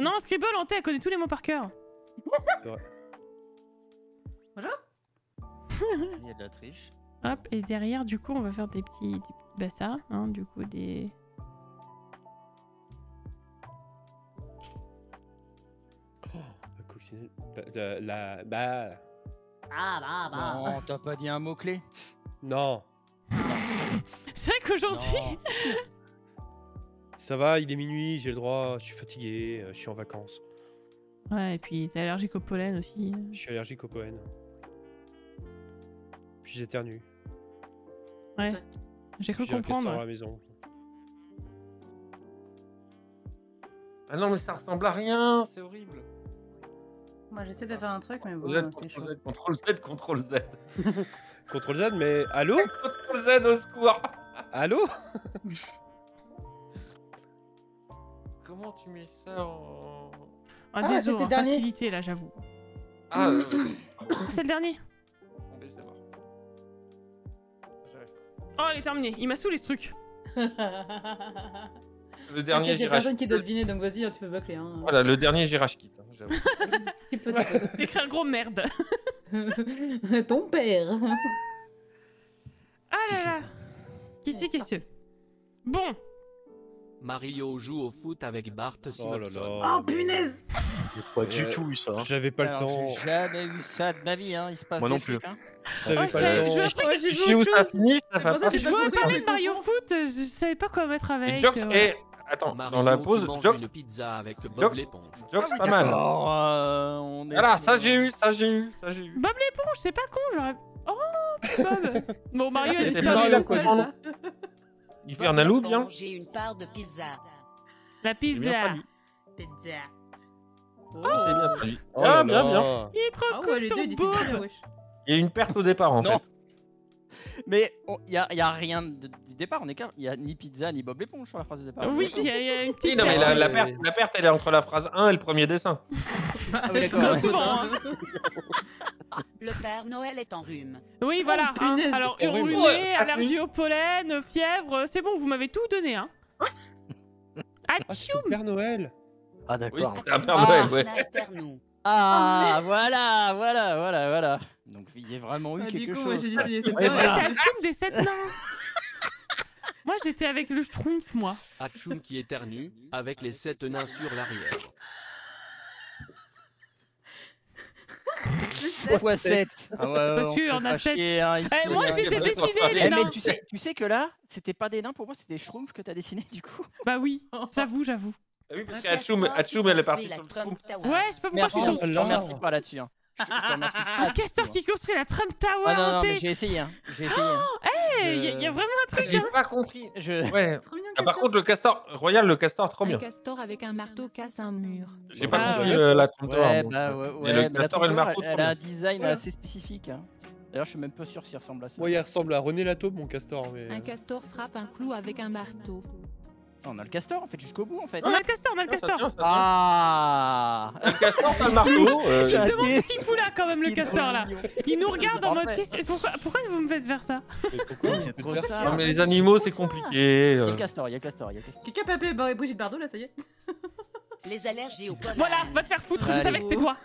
Non, un scribble, Anté, elle connaît tous les mots par cœur. C'est vrai. Bonjour. Il y a de la triche. Hop, et derrière, du coup, on va faire des petits, des petits bassins, hein, du coup, des... Oh, la coccinelle... La, la, la... Bah... Ah, bah, bah... Non, t'as pas dit un mot-clé? Non. C'est vrai qu'aujourd'hui... Ça va, il est minuit, j'ai le droit, je suis fatigué, je suis en vacances. Ouais, et puis t'es allergique au pollen aussi. Je suis allergique au pollen. Puis j'éternue. Ouais, j'ai cru comprendre. À la maison. Ah non, mais ça ressemble à rien, c'est horrible. Moi j'essaie de faire un truc, mais bon. contrôle Z, contrôle Z. contrôle Z, mais allô? contrôle Z au secours. Allô? Comment tu mets ça en. Ah, ah désolé, facilité là, j'avoue. Ah, euh... c'est le dernier. Oh, elle est terminée. Il m'a saoulé ce truc. Le dernier, j'ai personne qui doit deviner, donc vas-y, tu peux bâcler. Hein. Voilà, le dernier, j'ai rage quitte. Hein, j'avoue. Tu peux t'écrire gros merde. Ton père. Ah là là. Qui c'est qui c'est? Bon. Mario joue au foot avec Bart. Oh là là. Oh punaise. J'ai pas du tout eu ça. J'avais pas le temps. J'ai jamais eu ça de ma vie, hein. Il se passe. Moi non plus. J'avais pas le temps. Je sais où ça finit, ça va pas. Je vois parler de Mario Foot, je savais pas quoi mettre avec. Djiox et attends, dans la pause, Djiox. Pizza avec Bob l'éponge. Djiox pas mal. Voilà, ça j'ai eu, ça j'ai eu, ça j'ai eu. Bob l'éponge, c'est pas con, j'aurais. Oh Bob. Bon Mario, c'est pas la commande. Il fait un alou bien. J'ai une part de pizza. La pizza. Pizza. Oh, c'est bien pris. Oh ah, bien, bien. Il est trop ah cool, ouais, ton beau. Il y a une perte au départ, en non. fait. Mais il n'y a, a rien de, du départ, on est il n'y a ni pizza ni Bob l'éponge sur la phrase de départ. Oui, il y, y a une petite oui, non, mais la, la, perte, la perte, elle est entre la phrase un et le premier dessin. Ah, oui, comme souvent. Hein. Le Père Noël est en rhume. Oui, voilà. Oh, hein. Alors, enrhumé, allergie au pollen, fièvre, c'est bon, vous m'avez tout donné. Hein. Atchoum. Ah, c'est Père Noël. Ah d'accord. Oui, c'est un Père Noël, ah, ouais. Ah, oh, mais... voilà, voilà, voilà, voilà. Donc il y a vraiment eu ah, quelque coup, chose. Du coup, moi j'ai décidé, c'est Atchoum des sept nains. Moi j'étais avec le Schtroumpf, moi. Atchoum qui éternue, avec les sept nains sur l'arrière. Pourquoi sept? Ah ouais, parce qu'on a sept. Moi je les ai dessinés les nains. Tu sais, tu sais que là, c'était pas des nains pour moi, c'était des Schtroumpfs que t'as dessiné du coup. Bah oui, j'avoue, j'avoue. Ah oui, parce qu'Atchoum elle est partie sur le Trump Tower. Ouais, je sais pas pourquoi je suis sur le Trump Tower. Je te remercie pas là-dessus. Un castor qui construit la Trump Tower. Ah non, non, mais j'ai essayé. J'ai essayé. Hey, il y a vraiment un truc. J'ai pas compris. Ouais. Par contre, le castor Royal, le castor, trop bien. Le castor avec un marteau casse un mur. J'ai pas compris la Trump Tower. Mais le castor et le marteau, elle a un design assez spécifique. D'ailleurs, je suis même pas sûr s'il ressemble à ça. Ouais, il ressemble à René Latobe, mon castor. Un castor frappe un clou avec un marteau. On a le castor en fait jusqu'au bout en fait. On a le castor, on a le castor. Non, ça tient, ça tient. Ah, le castor, pas le marteau. Euh... Je me demande ce qu'il fout là quand même le castor là. Il nous regarde en mode pourquoi, pourquoi vous me faites faire ça, mais pourquoi vous me faites faire ça? Non mais les animaux c'est compliqué. Il y a le castor, il y a le castor, il y a le castor. Quelqu'un peut appeler Brigitte Bardot là, ça y est. Les allergies au pollen. Voilà, va te faire foutre, je savais que c'était toi.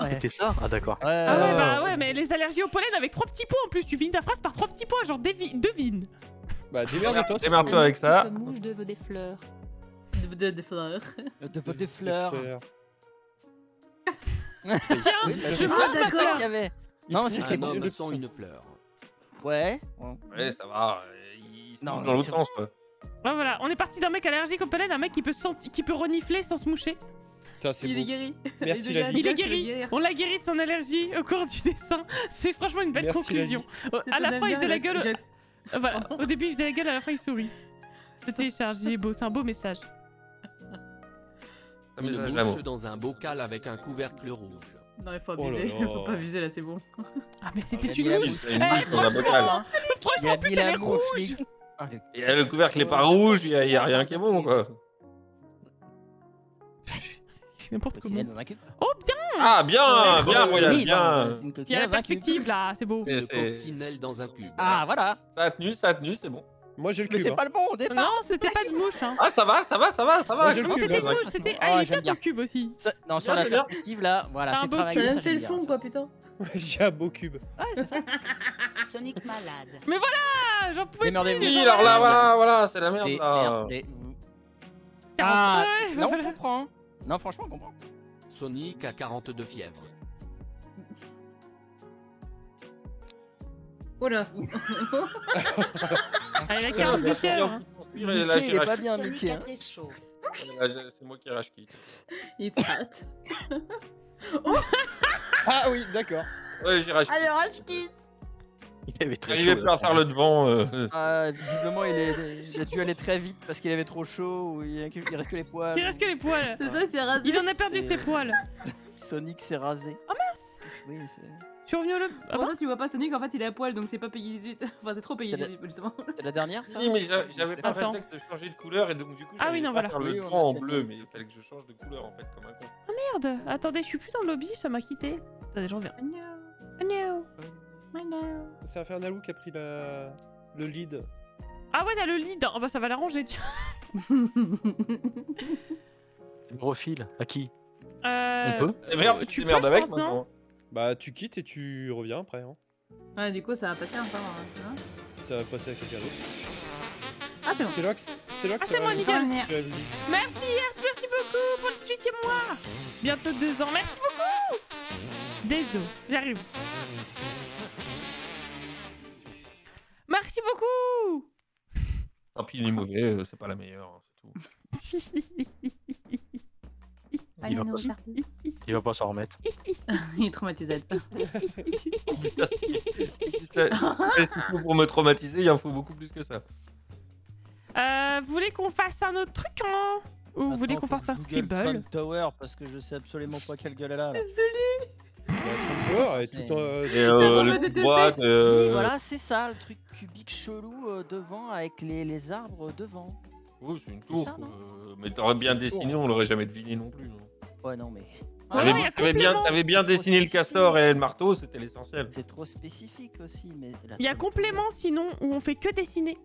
Ouais. C'était ça? Ah d'accord. Ouais, ah ouais, bah ouais, mais les allergies au pollen avec trois petits points en plus, tu finis ta phrase par trois petits points, genre devine. Bah démerde-toi, démerde-toi avec ça. Cette mouche de des fleurs. De des fleurs. De des fleurs. Tiens, je mange pas qu'il y avait. Non, mais c'était bon. Je sens une fleur. Ouais. Ouais, ça va. Il se mange dans l'autre sens, quoi. Ouais, voilà, on est parti d'un mec allergique au pollen, un mec qui peut qui peut renifler sans se moucher. Putain, est il beau. Est guéri. Merci la vie. Il est guéri. On l'a guéri de son allergie au cours du dessin. C'est franchement une belle Merci conclusion. La à la fin, il faisait la gueule. Au... Voilà. Au début, il faisait la gueule. À la fin, il sourit. Le télécharge, il est beau. C'est un beau message. Une bouche dans un bocal avec un couvercle rouge. Non, il faut abuser. Oh faut pas abuser là, c'est bon. Ah, mais c'était une mouche. Franchement, franchement, plus elle est rouge. Et le couvercle est pas rouge. Il y a rien qui est bon, quoi. N'importe comment. Oh bien. Ah bien, bien, Royal, bien. Il y a la perspective là, c'est beau. Le coccinelle dans un cube. Ah voilà. Ça a tenu, ça a tenu, c'est bon. Moi j'ai le cube. Mais c'est pas le bon au départ. Non, c'était pas une mouche. Hein. Ah ça va, ça va, ça va, ça va. Non, c'était une mouche, c'était ah il y a un cube aussi. Non sur la perspective là, voilà, c'est travaillé. Ça fait le fond quoi putain. J'ai un beau cube. Ouais c'est ça. Sonic malade. Mais voilà, j'en pouvais plus. Alors là voilà, voilà, c'est la merde là. Ah non on comprend. Non, franchement, on comprend. Sonic a quarante-deux fièvres. Oh là. Elle a quarante-deux fièvres. Mickey, il est pas bien, Mickey. C'est moi qui rage quitte. It's hot. Ah oui, d'accord. Ouais, j'ai rage quitte. Allez, rage quitte. Il avait très chaud. Il avait peur à faire le devant. Euh... Ah, visiblement, il, est... il a dû aller très vite parce qu'il avait trop chaud ou il... il reste que les poils. Il reste que les poils. C'est ça, c'est rasé. Il en a perdu ses poils. Sonic s'est rasé. Oh mince. Oui, c'est. Tu es revenu au le. Ah, pour ça, tu vois pas Sonic, en fait, il est à poil donc c'est pas payé dix-huit. Enfin, c'est trop payé dix-huit, justement. C'est la dernière ça. Oui, mais j'avais pas fait le texte de changer de couleur et donc du coup, j'avais ah, oui, non, pas voilà. faire le oui, devant en bleu, mais il fallait que je change de couleur en fait, comme un con. Oh merde. Attendez, je suis plus dans le lobby, ça m'a quitté. Attendez, je reviens. C'est Fernalou qui a pris la... le lead. Ah ouais, t'as le lead. Oh bah ça va l'arranger, tiens. Tu me refiles à qui? Euh... On peut eh merde, tu merde avec pense, maintenant. Bah tu quittes et tu reviens après. Hein. Ouais, du coup ça va passer un temps. Hein. Ça va passer à quelqu'un d'autre. Ah c'est bon. C'est Loxe. C'est Loxe. Ah c'est moi, nickel. Merci Arthur, merci beaucoup pour le dix-huitième mois. Bientôt deux ans, merci beaucoup. Désolé, j'arrive. Merci beaucoup. Tant pis, il est mauvais, c'est pas la meilleure, c'est tout. il, va pas... il va pas s'en remettre. Il est traumatisé. Qu'est-ce qu'il faut pour me traumatiser? Il en faut beaucoup plus que ça. Euh, vous voulez qu'on fasse un autre truc hein? Ou attends, vous voulez qu'on fasse un Scribble Trump Tower parce que je sais absolument pas quelle gueule elle a. Désolé. Ouais, et tout, euh, et euh, le boîte, euh... et voilà, c'est ça, le truc cubique chelou euh, devant avec les, les arbres devant. Oui, c'est une tour. Ça, euh, mais t'aurais bien dessiné, on l'aurait jamais deviné non plus. Non ouais, non, mais. Ah, t'avais ouais, bien, bien dessiné le castor et le marteau, c'était l'essentiel. C'est trop spécifique aussi. Mais il y a complément sinon où on fait que dessiner.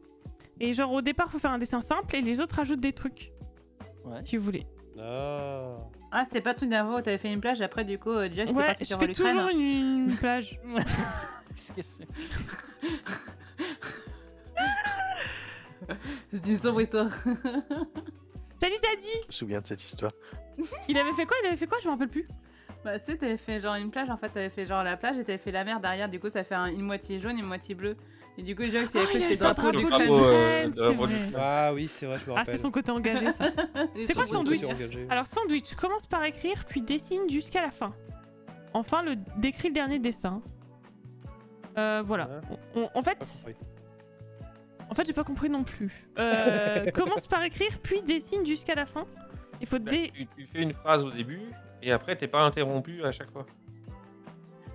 Et genre au départ, faut faire un dessin simple et les autres ajoutent des trucs. Ouais. Si vous voulez. Oh. Ah, c'est pas tout d'avant où t'avais fait une plage, après du coup, euh, déjà j'étais ouais, parti sur l'Ukraine. Toujours une, une plage. Qu'est-ce que c'est? C'est une sombre histoire. Salut Taddy! Je me souviens de cette histoire. Il avait fait quoi? Il avait fait quoi? Je me rappelle plus. Bah, tu sais, t'avais fait genre une plage, en fait, t'avais fait genre la plage et t'avais fait la mer derrière, du coup, ça fait un, une moitié jaune et une moitié bleue. Et du coup, Djiox, il a cru que c'était drapeau de la Ukraine. Ah oui, c'est vrai, je me rappelle. Ah, c'est son côté engagé, ça. C'est quoi sandwich? Alors, sandwich, commence par écrire, puis dessine jusqu'à la fin. Enfin, le... décris le dernier dessin. Euh, voilà. On, on, en fait. En fait, j'ai pas compris non plus. Euh, commence par écrire, puis dessine jusqu'à la fin. Il faut dé... tu, tu fais une phrase au début. Et après, t'es pas interrompu à chaque fois.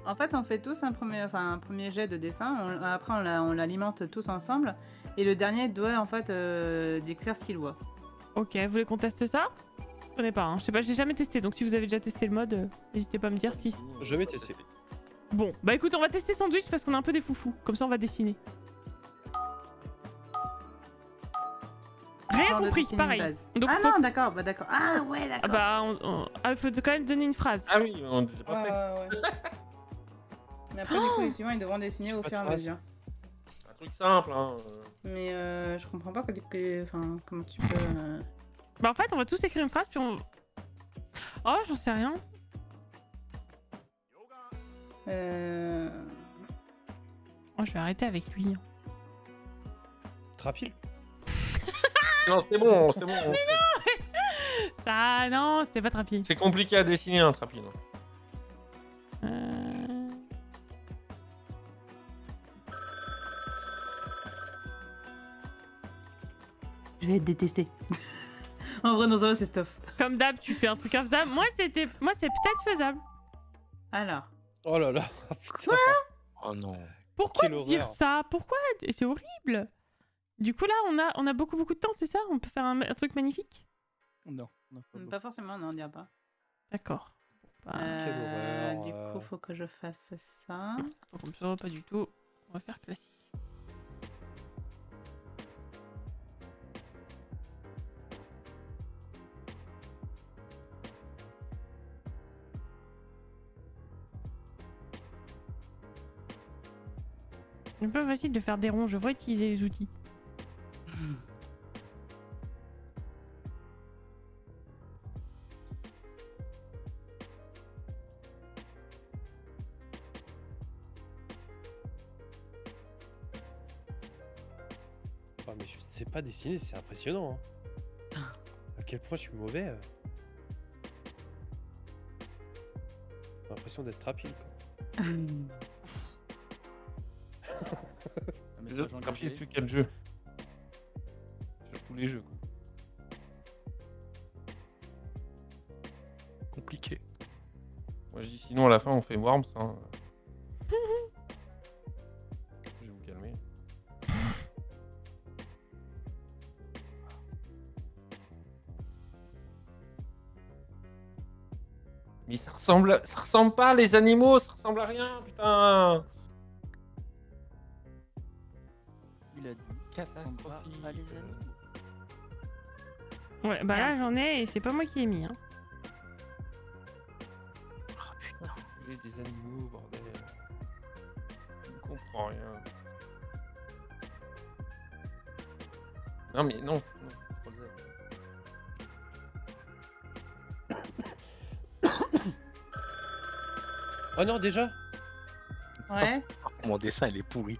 En fait, on fait tous un premier, enfin, un premier jet de dessin. On, après, on l'alimente tous ensemble. Et le dernier doit, en fait, euh, décrire ce qu'il voit. Ok, vous voulez qu'on teste ça? Je connais pas, hein. Je sais pas, j'ai jamais testé. Donc, si vous avez déjà testé le mode, euh, n'hésitez pas à me dire si. Jamais testé. Bon, bah écoute, on va tester sandwich parce qu'on a un peu des foufous. Comme ça, on va dessiner. Rien compris, pareil. Donc, ah faut... non, d'accord, bah d'accord. Ah ouais, d'accord. Bah, on, on... Ah, il faut quand même donner une phrase. Ah oui, on ne l'a pas fait. Ah, ouais. Mais après, oh du coup, les suivants, ils devront dessiner au fur et à mesure. Un truc simple, hein. Mais euh, je comprends pas que, que... Enfin, comment tu peux... Euh... Bah en fait, on va tous écrire une phrase, puis on... Oh, j'en sais rien. Euh... Oh, je vais arrêter avec lui. Trapile. Non, c'est bon, c'est bon. Mais non, ça, non, c'était pas Trapile. C'est compliqué à dessiner un Trapile. Euh... Je vais être détesté. En vrai, dans un c'est stuff. Comme d'hab, tu fais un truc infaisable. Moi, c'était, moi, c'est peut-être faisable. Alors. Oh là là. Quoi? Oh non. Pourquoi dire ça? Pourquoi? C'est horrible. Du coup là, on a, on a beaucoup beaucoup de temps, c'est ça? On peut faire un, un truc magnifique? Non, non pas, pas forcément, non, on dira pas. D'accord. Bah, euh, du coup, faut que je fasse ça. Comme ça, pas du tout. On va faire classique. C'est un peu facile de faire des ronds. Je devrais utiliser les outils. Oh, mais je sais pas dessiner, c'est impressionnant. Hein. À quel point je suis mauvais. Euh... J'ai l'impression d'être Trapile. Quoi. Les autres, Trapile, c'est quel jeu? Sur tous les jeux. Quoi. Compliqué. Moi je dis sinon à la fin on fait Worms. Hein. Je vais vous calmer. Mais ça ressemble, ça ressemble pas les animaux, ça ressemble à rien, putain. Catastrophique. Ouais, bah là j'en ai et c'est pas moi qui l'ai mis. Hein. Oh putain, il y a des animaux, bordel. Je ne comprends rien. Non, mais non. non. Oh non, déjà? Ouais. Mon dessin, il est pourri.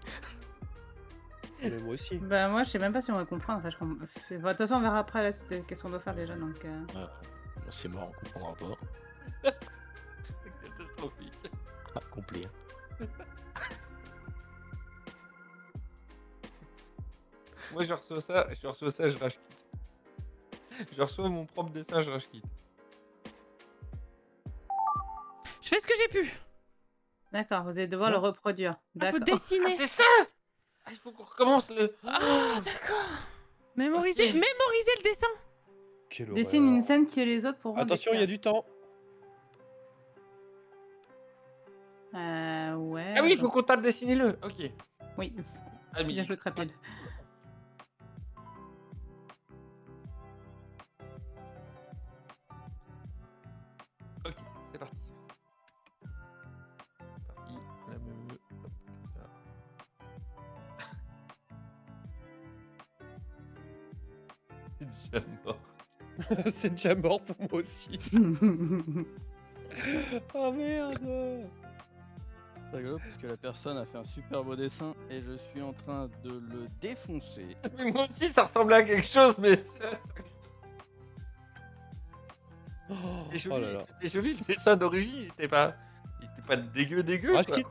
Mais moi aussi. Bah moi je sais même pas si on va comprendre. Enfin, je comprends... enfin, de toute façon on verra après la suite qu'est-ce qu'on doit faire déjà donc. Euh... Ouais. C'est mort, on comprendra pas. C'est catastrophique. Ah, complet. Moi je reçois ça, je reçois ça, je rage quitte. Je reçois mon propre dessin, je rage quitte. Je fais ce que j'ai pu. D'accord, vous allez devoir ouais. le reproduire. Ah, faut dessiner. Ah, c'est ça. Il faut qu'on recommence le... Ah, oh, d'accord. Mémoriser, okay. Mémoriser le dessin. Quelle dessine horreur. Une scène que les autres pourront... Attention, il y a du temps. Euh, ouais... Ah oui, il faut qu'on tape dessiner le. Ok. Oui. Ah, mais... Bien joué, Trapile. C'est déjà mort pour moi aussi. Oh merde. C'est rigolo parce que la personne a fait un super beau dessin et je suis en train de le défoncer. Mais moi aussi ça ressemble à quelque chose mais... Oh, et je oh vis le dessin d'origine, il était pas, il était pas dégueu dégueu. Rage quitte.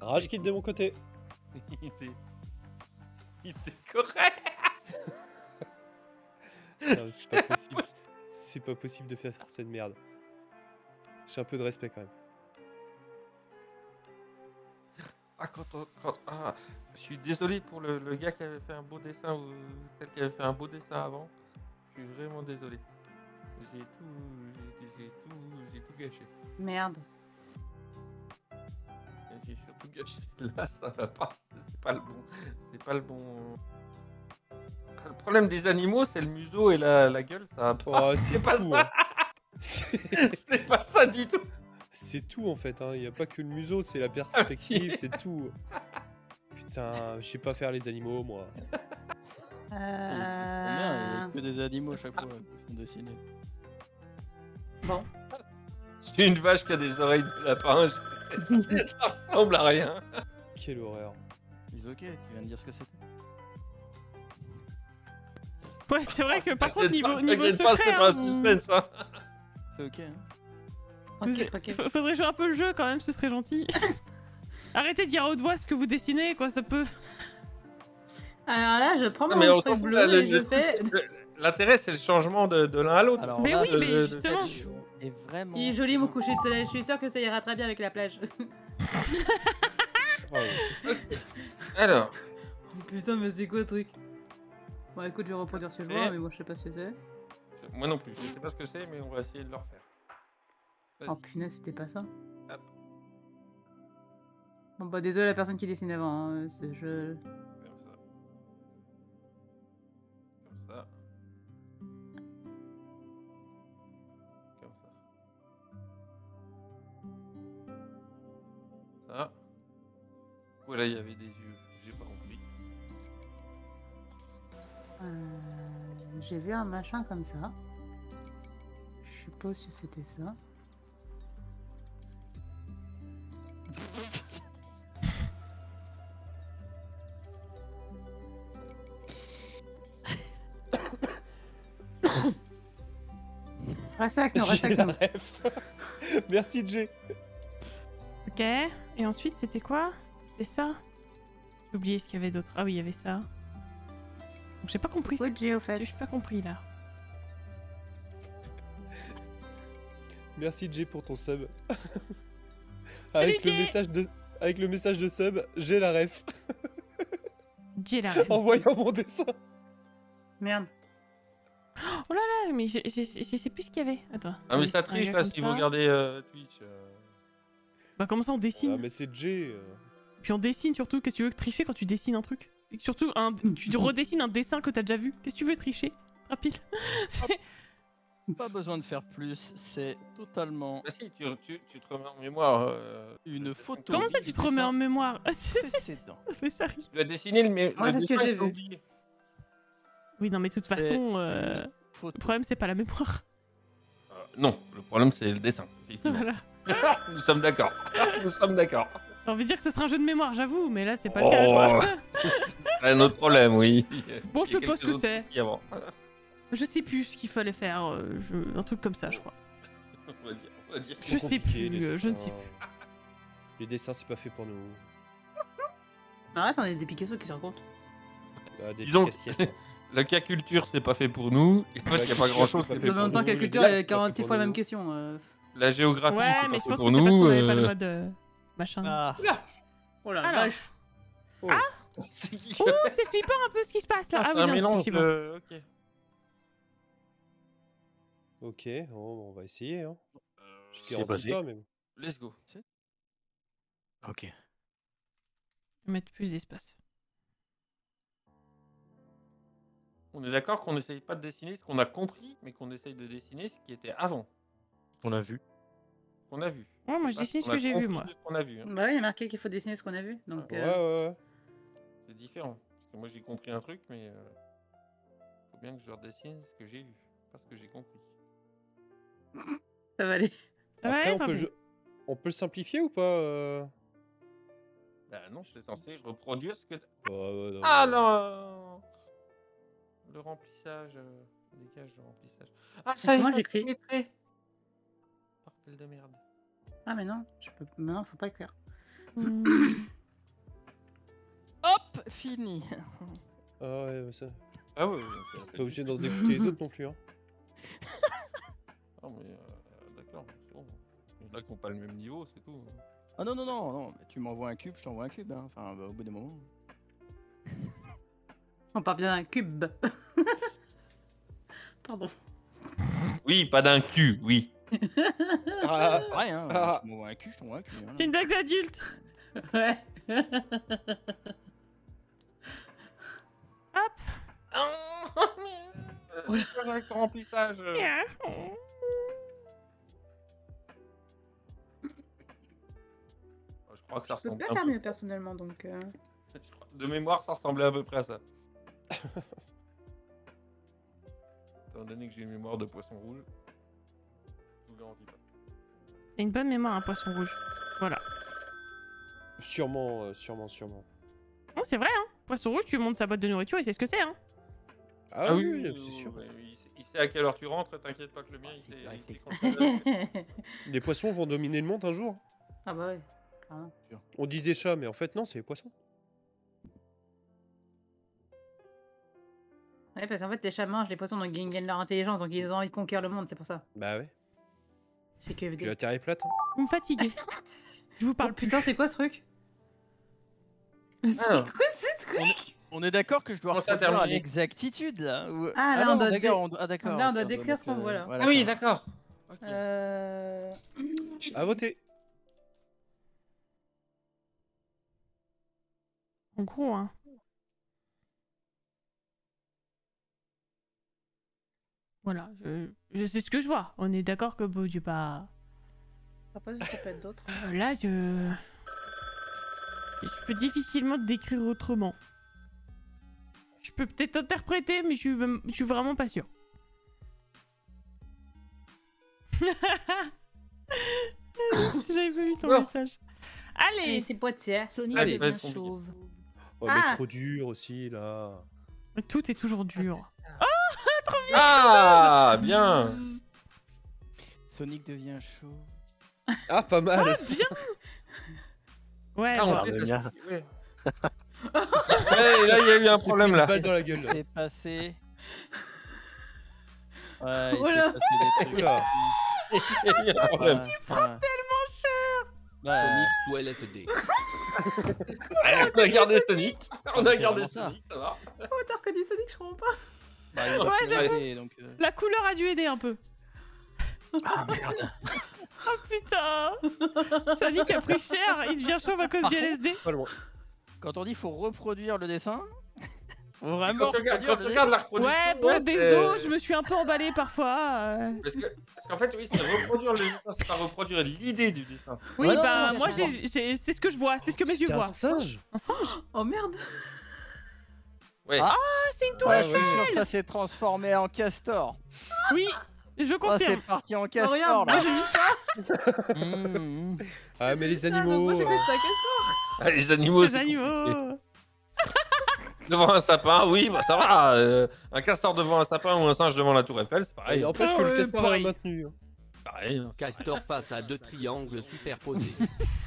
Rage quitte de mon côté. Il était... Il était correct. C'est pas possible. C'est pas possible de faire cette merde. J'ai un peu de respect quand même. Ah, quand on, quand, ah, je suis désolé pour le, le gars qui avait fait un beau dessin ou celle qui avait fait un beau dessin avant. Je suis vraiment désolé. J'ai tout, j'ai tout, j'ai tout gâché. Merde. J'ai surtout gâché. Là, ça va pas. C'est pas le bon. C'est pas le bon. Le problème des animaux, c'est le museau et la, la gueule. Ça. Oh, c'est pas tout, ça. Hein. C'est pas ça du tout. C'est tout en fait, hein. Il n'y a pas que le museau, c'est la perspective, c'est tout. Putain, je sais pas faire les animaux moi. Euh... Bien, il y a que des animaux à chaque fois qui sont dessinés. Bon. C'est une vache qui a des oreilles de lapin, je... ça ressemble à rien. Quelle horreur. Ils ok, tu viens de dire ce que c'était. Ouais, c'est vrai que par contre, niveau, niveau secret... Pas, c'est pas un suspense, hein. C'est ok, hein. Okay, okay. Faudrait jouer un peu le jeu quand même, ce serait gentil. Arrêtez de dire à haute voix ce que vous dessinez, quoi, ça peut... Alors là, je prends non, mon truc bleu là, et je fais... L'intérêt, c'est le changement de, de l'un à l'autre. Mais là, oui, je, mais de, justement... De... Est vraiment... Il est joli mon coucher de soleil, je suis sûre que ça ira très bien avec la plage. Oh, okay. Alors... Oh, putain, mais c'est quoi ce truc? Bon, écoute, je vais reproduire ce que je vois, mais bon, je sais pas ce que c'est. Moi non plus, je sais pas ce que c'est, mais on va essayer de le refaire. Oh punaise, c'était pas ça. Hop. Bon bah désolé la personne qui dessine avant, hein, c'est je... Comme ça. Comme ça. Comme ça. Ça. Voilà, il y avait des yeux, j'ai pas compris. Euh, j'ai vu un machin comme ça. Je suppose que c'était ça. Reste avec nous, reste avec nous. Merci Jay. Ok, et ensuite c'était quoi? C'était ça? J'ai oublié ce qu'il y avait d'autre. Ah oui, il y avait ça. Donc j'ai pas compris. Oui, Jay, au fait. J'ai pas compris là. Merci Jay pour ton sub. Avec le message de avec le message de sub, j'ai la ref. J'ai la ref. En voyant mon dessin. Merde. Oh là là, mais je, je, je, je sais plus ce qu'il y avait. Attends. Ah mais ça triche là si vous regardez euh, Twitch. Euh... Bah comment ça on dessine? Ah mais c'est Jay. Euh... Puis on dessine surtout. Qu'est-ce que tu veux tricher quand tu dessines un truc? Et surtout un, tu redessines un dessin que t'as déjà vu. Qu'est-ce que tu veux tricher? Trapile. Pas besoin de faire plus, c'est totalement... Bah si, tu, tu, tu te remets en mémoire euh, une photo... Comment ça tu te remets en mémoire? C'est ça. Tu dois dessiner le... Moi ouais, c'est ce que j'ai vu. Oui non mais de toute façon, euh, le problème c'est pas la mémoire. Euh, non, le problème c'est le dessin. Voilà. Nous sommes d'accord, nous sommes d'accord. J'ai envie de dire que ce serait un jeu de mémoire, j'avoue, mais là c'est pas oh. le cas. C'est un autre problème, oui. Bon je sais pas ce que c'est. Je sais plus ce qu'il fallait faire, euh, je... un truc comme ça, je crois. On va dire, on va dire je sais plus, euh, je ne sais plus. Les dessins, c'est pas fait pour nous. Arrête, on est des Picasso qui se rencontrent. Bah, des Disons, hein. La K-culture, c'est pas fait pour nous. Et toi, il n'y a pas grand-chose qui est fait pour nous. En même temps, K-culture, il y a quarante-six fois la même question. Euh... La géographie, ouais, c'est pas fait pour nous. Ouais, mais je pense que c'est parce qu'on n'avait pas le mode euh, machin. Ah. Oh la vache. Oh, ah c'est flippant un peu ce qui se passe là. Ah oui, un mélange de... Ok. Ok, oh, on va essayer. Hein. Euh, c'est passé. Pas, mais... Let's go. Ok. Je vais mettre plus d'espace. On est d'accord qu'on n'essaye pas de dessiner ce qu'on a compris, mais qu'on essaye de dessiner ce qui était avant. Qu'on a vu. Qu'on a vu. Ouais, moi je dessine ce que j'ai vu, moi. Qu'on a vu. Hein. Bah oui, il y a marqué qu'il faut dessiner ce qu'on a vu. Donc, ouais, euh... ouais, ouais. C'est différent. Parce que moi j'ai compris un truc, mais euh... faut bien que je redessine ce que j'ai vu. parce que j'ai compris. Ça va aller. Après, ouais, on, peut le... on peut le simplifier ou pas euh... Bah non, je suis censé reproduire ce que... Oh, non, ah non, non. Le remplissage... Euh... Dégage le remplissage. Ah ça y est, j'ai écrit. Partel de merde. Ah mais non, je peux... Maintenant, faut pas écrire. Mmh. Hop, fini. Ah ouais, bah ça... Ah ouais, c'est pas obligé d'en dégoûter les autres non plus, hein. Non mais... Euh, D'accord, c'est bon. Il y en a qui n'ont pas le même niveau, c'est tout. Ah non, non, non, non. Mais tu m'envoies un cube, je t'envoie un cube, hein. Enfin, bah, au bout des moments... On part bien d'un cube. Pardon. Oui, pas d'un cul, oui. Ah, ouais, hein. Ah. Tu m'envoies un cube, je t'envoie un cube. Hein, c'est une blague d'adulte. Ouais. Hop. Avec ton remplissage. Je crois que ça ressemble. Je peux pas faire mieux personnellement, donc. Euh... De mémoire, ça ressemblait à peu près à ça. Étant donné que j'ai une mémoire de poisson rouge, je vous garantis pas. C'est une bonne mémoire, un poisson rouge. Voilà. Sûrement, euh, sûrement, sûrement. Non, c'est vrai, hein. Poisson rouge, tu montes sa boîte de nourriture, il sait ce que c'est, hein. Ah, ah oui, oui, oui, c'est sûr. Il sait, il sait à quelle heure tu rentres, t'inquiète pas que le mien, oh, il sait. Il sait les poissons vont dominer le monde un jour. Ah bah ouais. Ah. On dit des chats, mais en fait, non, c'est les poissons. Ouais, parce qu'en fait, les chats mangent les poissons, donc ils gagnent leur intelligence, donc ils ont envie de conquérir le monde, c'est pour ça. Bah ouais. C'est que... La terre est plate. Vous me fatiguez. Je vous parle oh, plus. Putain, c'est quoi ce truc? C'est quoi ce truc? On est d'accord que je dois refaire l'exactitude là. Ah là, on doit décrire. Là, on doit décrire ce qu'on voit là. Ah oui, d'accord. Euh... À voter. En gros, hein. Voilà, je, je sais ce que je vois. On est d'accord que bon, j'ai pas. Après, ça peut être d'autres. Euh, là, je. Je peux difficilement te décrire autrement. Je peux peut-être interpréter, mais je suis, je suis vraiment pas sûre. J'avais pas vu ton oh. message. Allez, c'est Poitiers. Sonic est bien chauve. Oh, ah. Mais trop dur aussi, là. Tout est toujours dur. Oh, trop bien. Ah, bien. Sonic devient chaud. Ah, pas mal. Ah, bien. Ouais, ah, on la revient. Ouais. Ouais, là il y a eu un problème là. Balle dans la gueule. C'est passé. Ouais, il s'est passé des trucs là. Sonic il prend tellement cher. Sonic soit L S D. On a gardé Sonic. On a gardé Sonic, ça va. Comment t'as reconnu Sonic, je comprends pas. Ouais, j'avoue. La couleur a dû aider un peu. Ah merde. Oh putain. Sonic a pris cher, il devient chauve à cause du L S D. Quand on dit faut reproduire le dessin, on vraiment. Quand tu regardes, regarde la reproduction. Ouais, bon, ouais, désolé, je me suis un peu emballé parfois. Euh... Parce que, parce qu'en fait, oui, c'est reproduire le dessin, c'est pas reproduire l'idée du dessin. Oui, ouais, bah non, moi, c'est ce que je vois, c'est ce que mes yeux voient. Un singe. Un singe. Oh merde. Ouais. Ah, c'est une tour Eiffel. Ouais, ouais, ça s'est transformé en castor. Oui. Je confirme. Oh, c'est parti en castor. Oh, regarde, là. Moi j'ai mis ça. Mmh, mmh. Ah mais les animaux. Moi j'ai fait ça castor. Ah, les animaux. Les animaux. Devant un sapin, oui, bah ça va. Euh, un castor devant un sapin ou un singe devant la tour Eiffel, c'est pareil. N'empêche que le castor est maintenu. Pareil. Castor face à deux triangles superposés.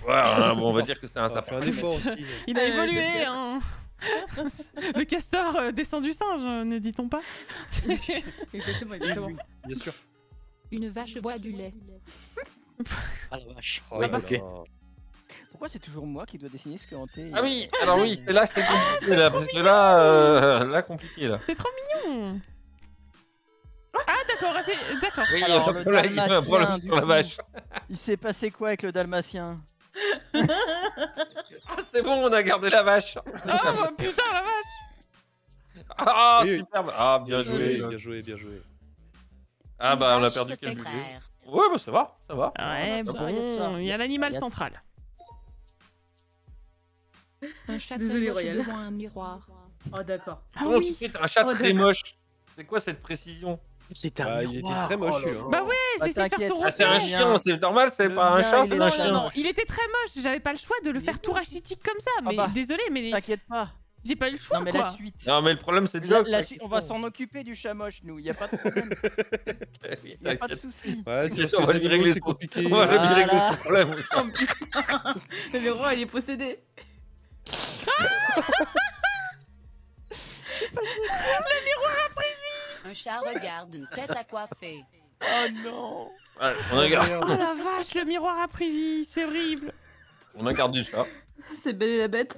Voilà, bon, on va dire que c'est un sapin. Il a évolué. Hein. Le castor descend du singe, ne dit-on pas? Exactement, exactement. Bien sûr. Une vache boit du lait. Ah la vache. Oh, oui, okay. Pourquoi c'est toujours moi qui dois dessiner ce que hanté? Ah oui, alors oui, c'est là, c'est compliqué là, parce que là, euh, là compliqué là. C'est trop mignon. Ah d'accord, d'accord. Oui, alors, le là, il y a un problème sur la vache. Il s'est passé quoi avec le dalmatien? Ah c'est bon, on a gardé la vache. Ah oh, putain la vache. Ah oh, superbe. Ah bien, bien joué, joué, bien joué, bien joué. Ah bah on a perdu quelques jeux. Ouais bah ça va, ça va. Ouais bon, bon, il y a l'animal central. Un chat désolé, Royal. Devant un miroir. Oh d'accord. Comment ah, oui. Tu fais un chat oh, très moche? C'est quoi cette précision? C'est un ah, il était très moche. Oh, bah ouais, j'ai essayé de faire tout ah, c'est un chien, c'est normal, c'est pas un chat, c'est un chien. Non, non, il était très moche, j'avais pas le choix de le faire tout rachitique comme ça, mais ah bah, désolé, mais... T'inquiète pas. J'ai pas eu le choix, non, mais quoi. La suite. Non, mais le problème, c'est Djiox. On va s'en occuper du chat moche, nous, y a pas de problème. y a pas de soucis. Ouais, c'est on va lui régler ce problème. Oh putain, le roi, il est possédé. Le miroir a pris vie. Un chat regarde une tête à coiffer. Oh non. Ouais, on regarde. Oh la vache, le miroir a pris vie, c'est horrible. On regarde du chat. C'est Belle et la Bête.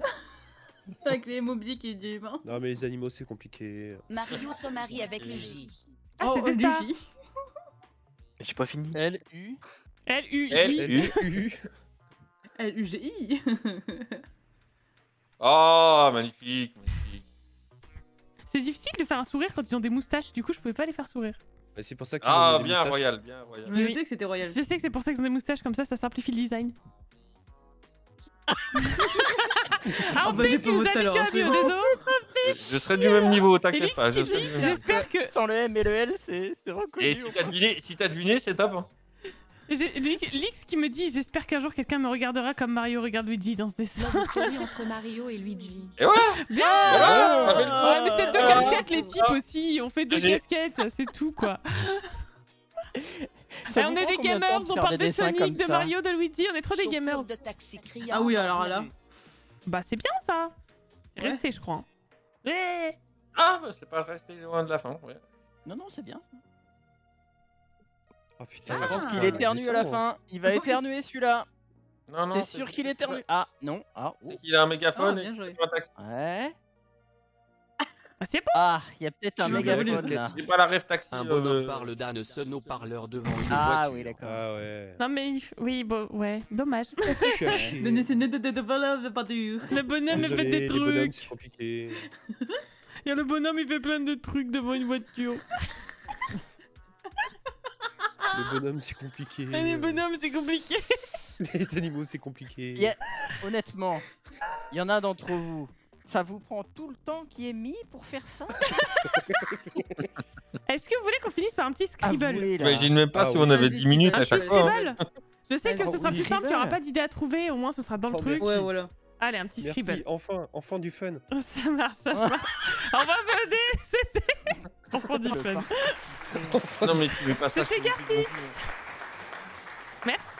Avec les mobiles qui est du humain. Non mais les animaux c'est compliqué. Mario se marie avec Luigi. Ah c'était Luigi. J'ai pas fini. L U L U I L U G I. Oh magnifique. C'est difficile de faire un sourire quand ils ont des moustaches, du coup je pouvais pas les faire sourire. Mais c'est pour ça que ah bien Royal, bien Royal. Je sais que c'était Royal. Je sais que c'est pour ça qu'ils ont des moustaches comme ça, ça simplifie le design. Ah, bah j'ai pas votre talent, c'est bon. Je serais du même niveau, t'inquiète pas. J'espère que. Sans le M et le L, c'est reconnu. Et si t'as deviné, si t'as deviné, c'est top. Lix qui me dit j'espère qu'un jour quelqu'un me regardera comme Mario regarde Luigi dans ce dessin. Entre Mario et Luigi. Et ouais. Bien. Ouais, mais c'est deux casquettes les types aussi. On fait deux casquettes, c'est tout quoi. Ça on est des gamers, de on parle de Sonic, de Mario, de Luigi, on est trop des gamers. De taxi, ah oui, alors là. Bah, c'est bien ça. C'est ouais. Resté, je crois. Ouais. Ah, bah, c'est pas resté loin de la fin. Ouais. Non, non, c'est bien. Oh putain, ah, je pense qu'il éternue à la fin. Il va éternuer celui-là. Non, non. C'est sûr qu'il éternue. Ah, non. Ah, oh. Il a un mégaphone ah, et il un taxi. Ouais. Ah, c'est bon. Ah, il y a peut-être un mégaphone là. C'est pas la rêve taxi. Un bonhomme euh... parle d'un sonoparleur devant une ah, voiture. Ah oui, d'accord. Ah ouais. Non mais, oui, bon, ouais, dommage. Je suis à chier. Le bonhomme, il fait des trucs. C'est compliqué. Il y a le bonhomme, il fait plein de trucs devant une voiture. Le bonhomme, c'est compliqué. Les bonhommes, c'est compliqué. Les animaux, c'est compliqué. Yeah. Honnêtement, il y en a d'entre vous. Ça vous prend tout le temps qui est mis pour faire ça? Est-ce que vous voulez qu'on finisse par un petit scribble? J'imagine même pas ah si oui. On avait dix minutes un à chaque fois. Scribble. Je sais que oh, ce sera plus simple, qu'il n'y aura pas d'idée à trouver, au moins ce sera dans le oh, truc. Ouais, voilà. Allez, un petit merci. Scribble. Enfin, enfin du fun. Ça marche, ça marche. On va voter, c'était... Enfin du fun. Non mais tu veux pas ça. C'était Gartic. Merci.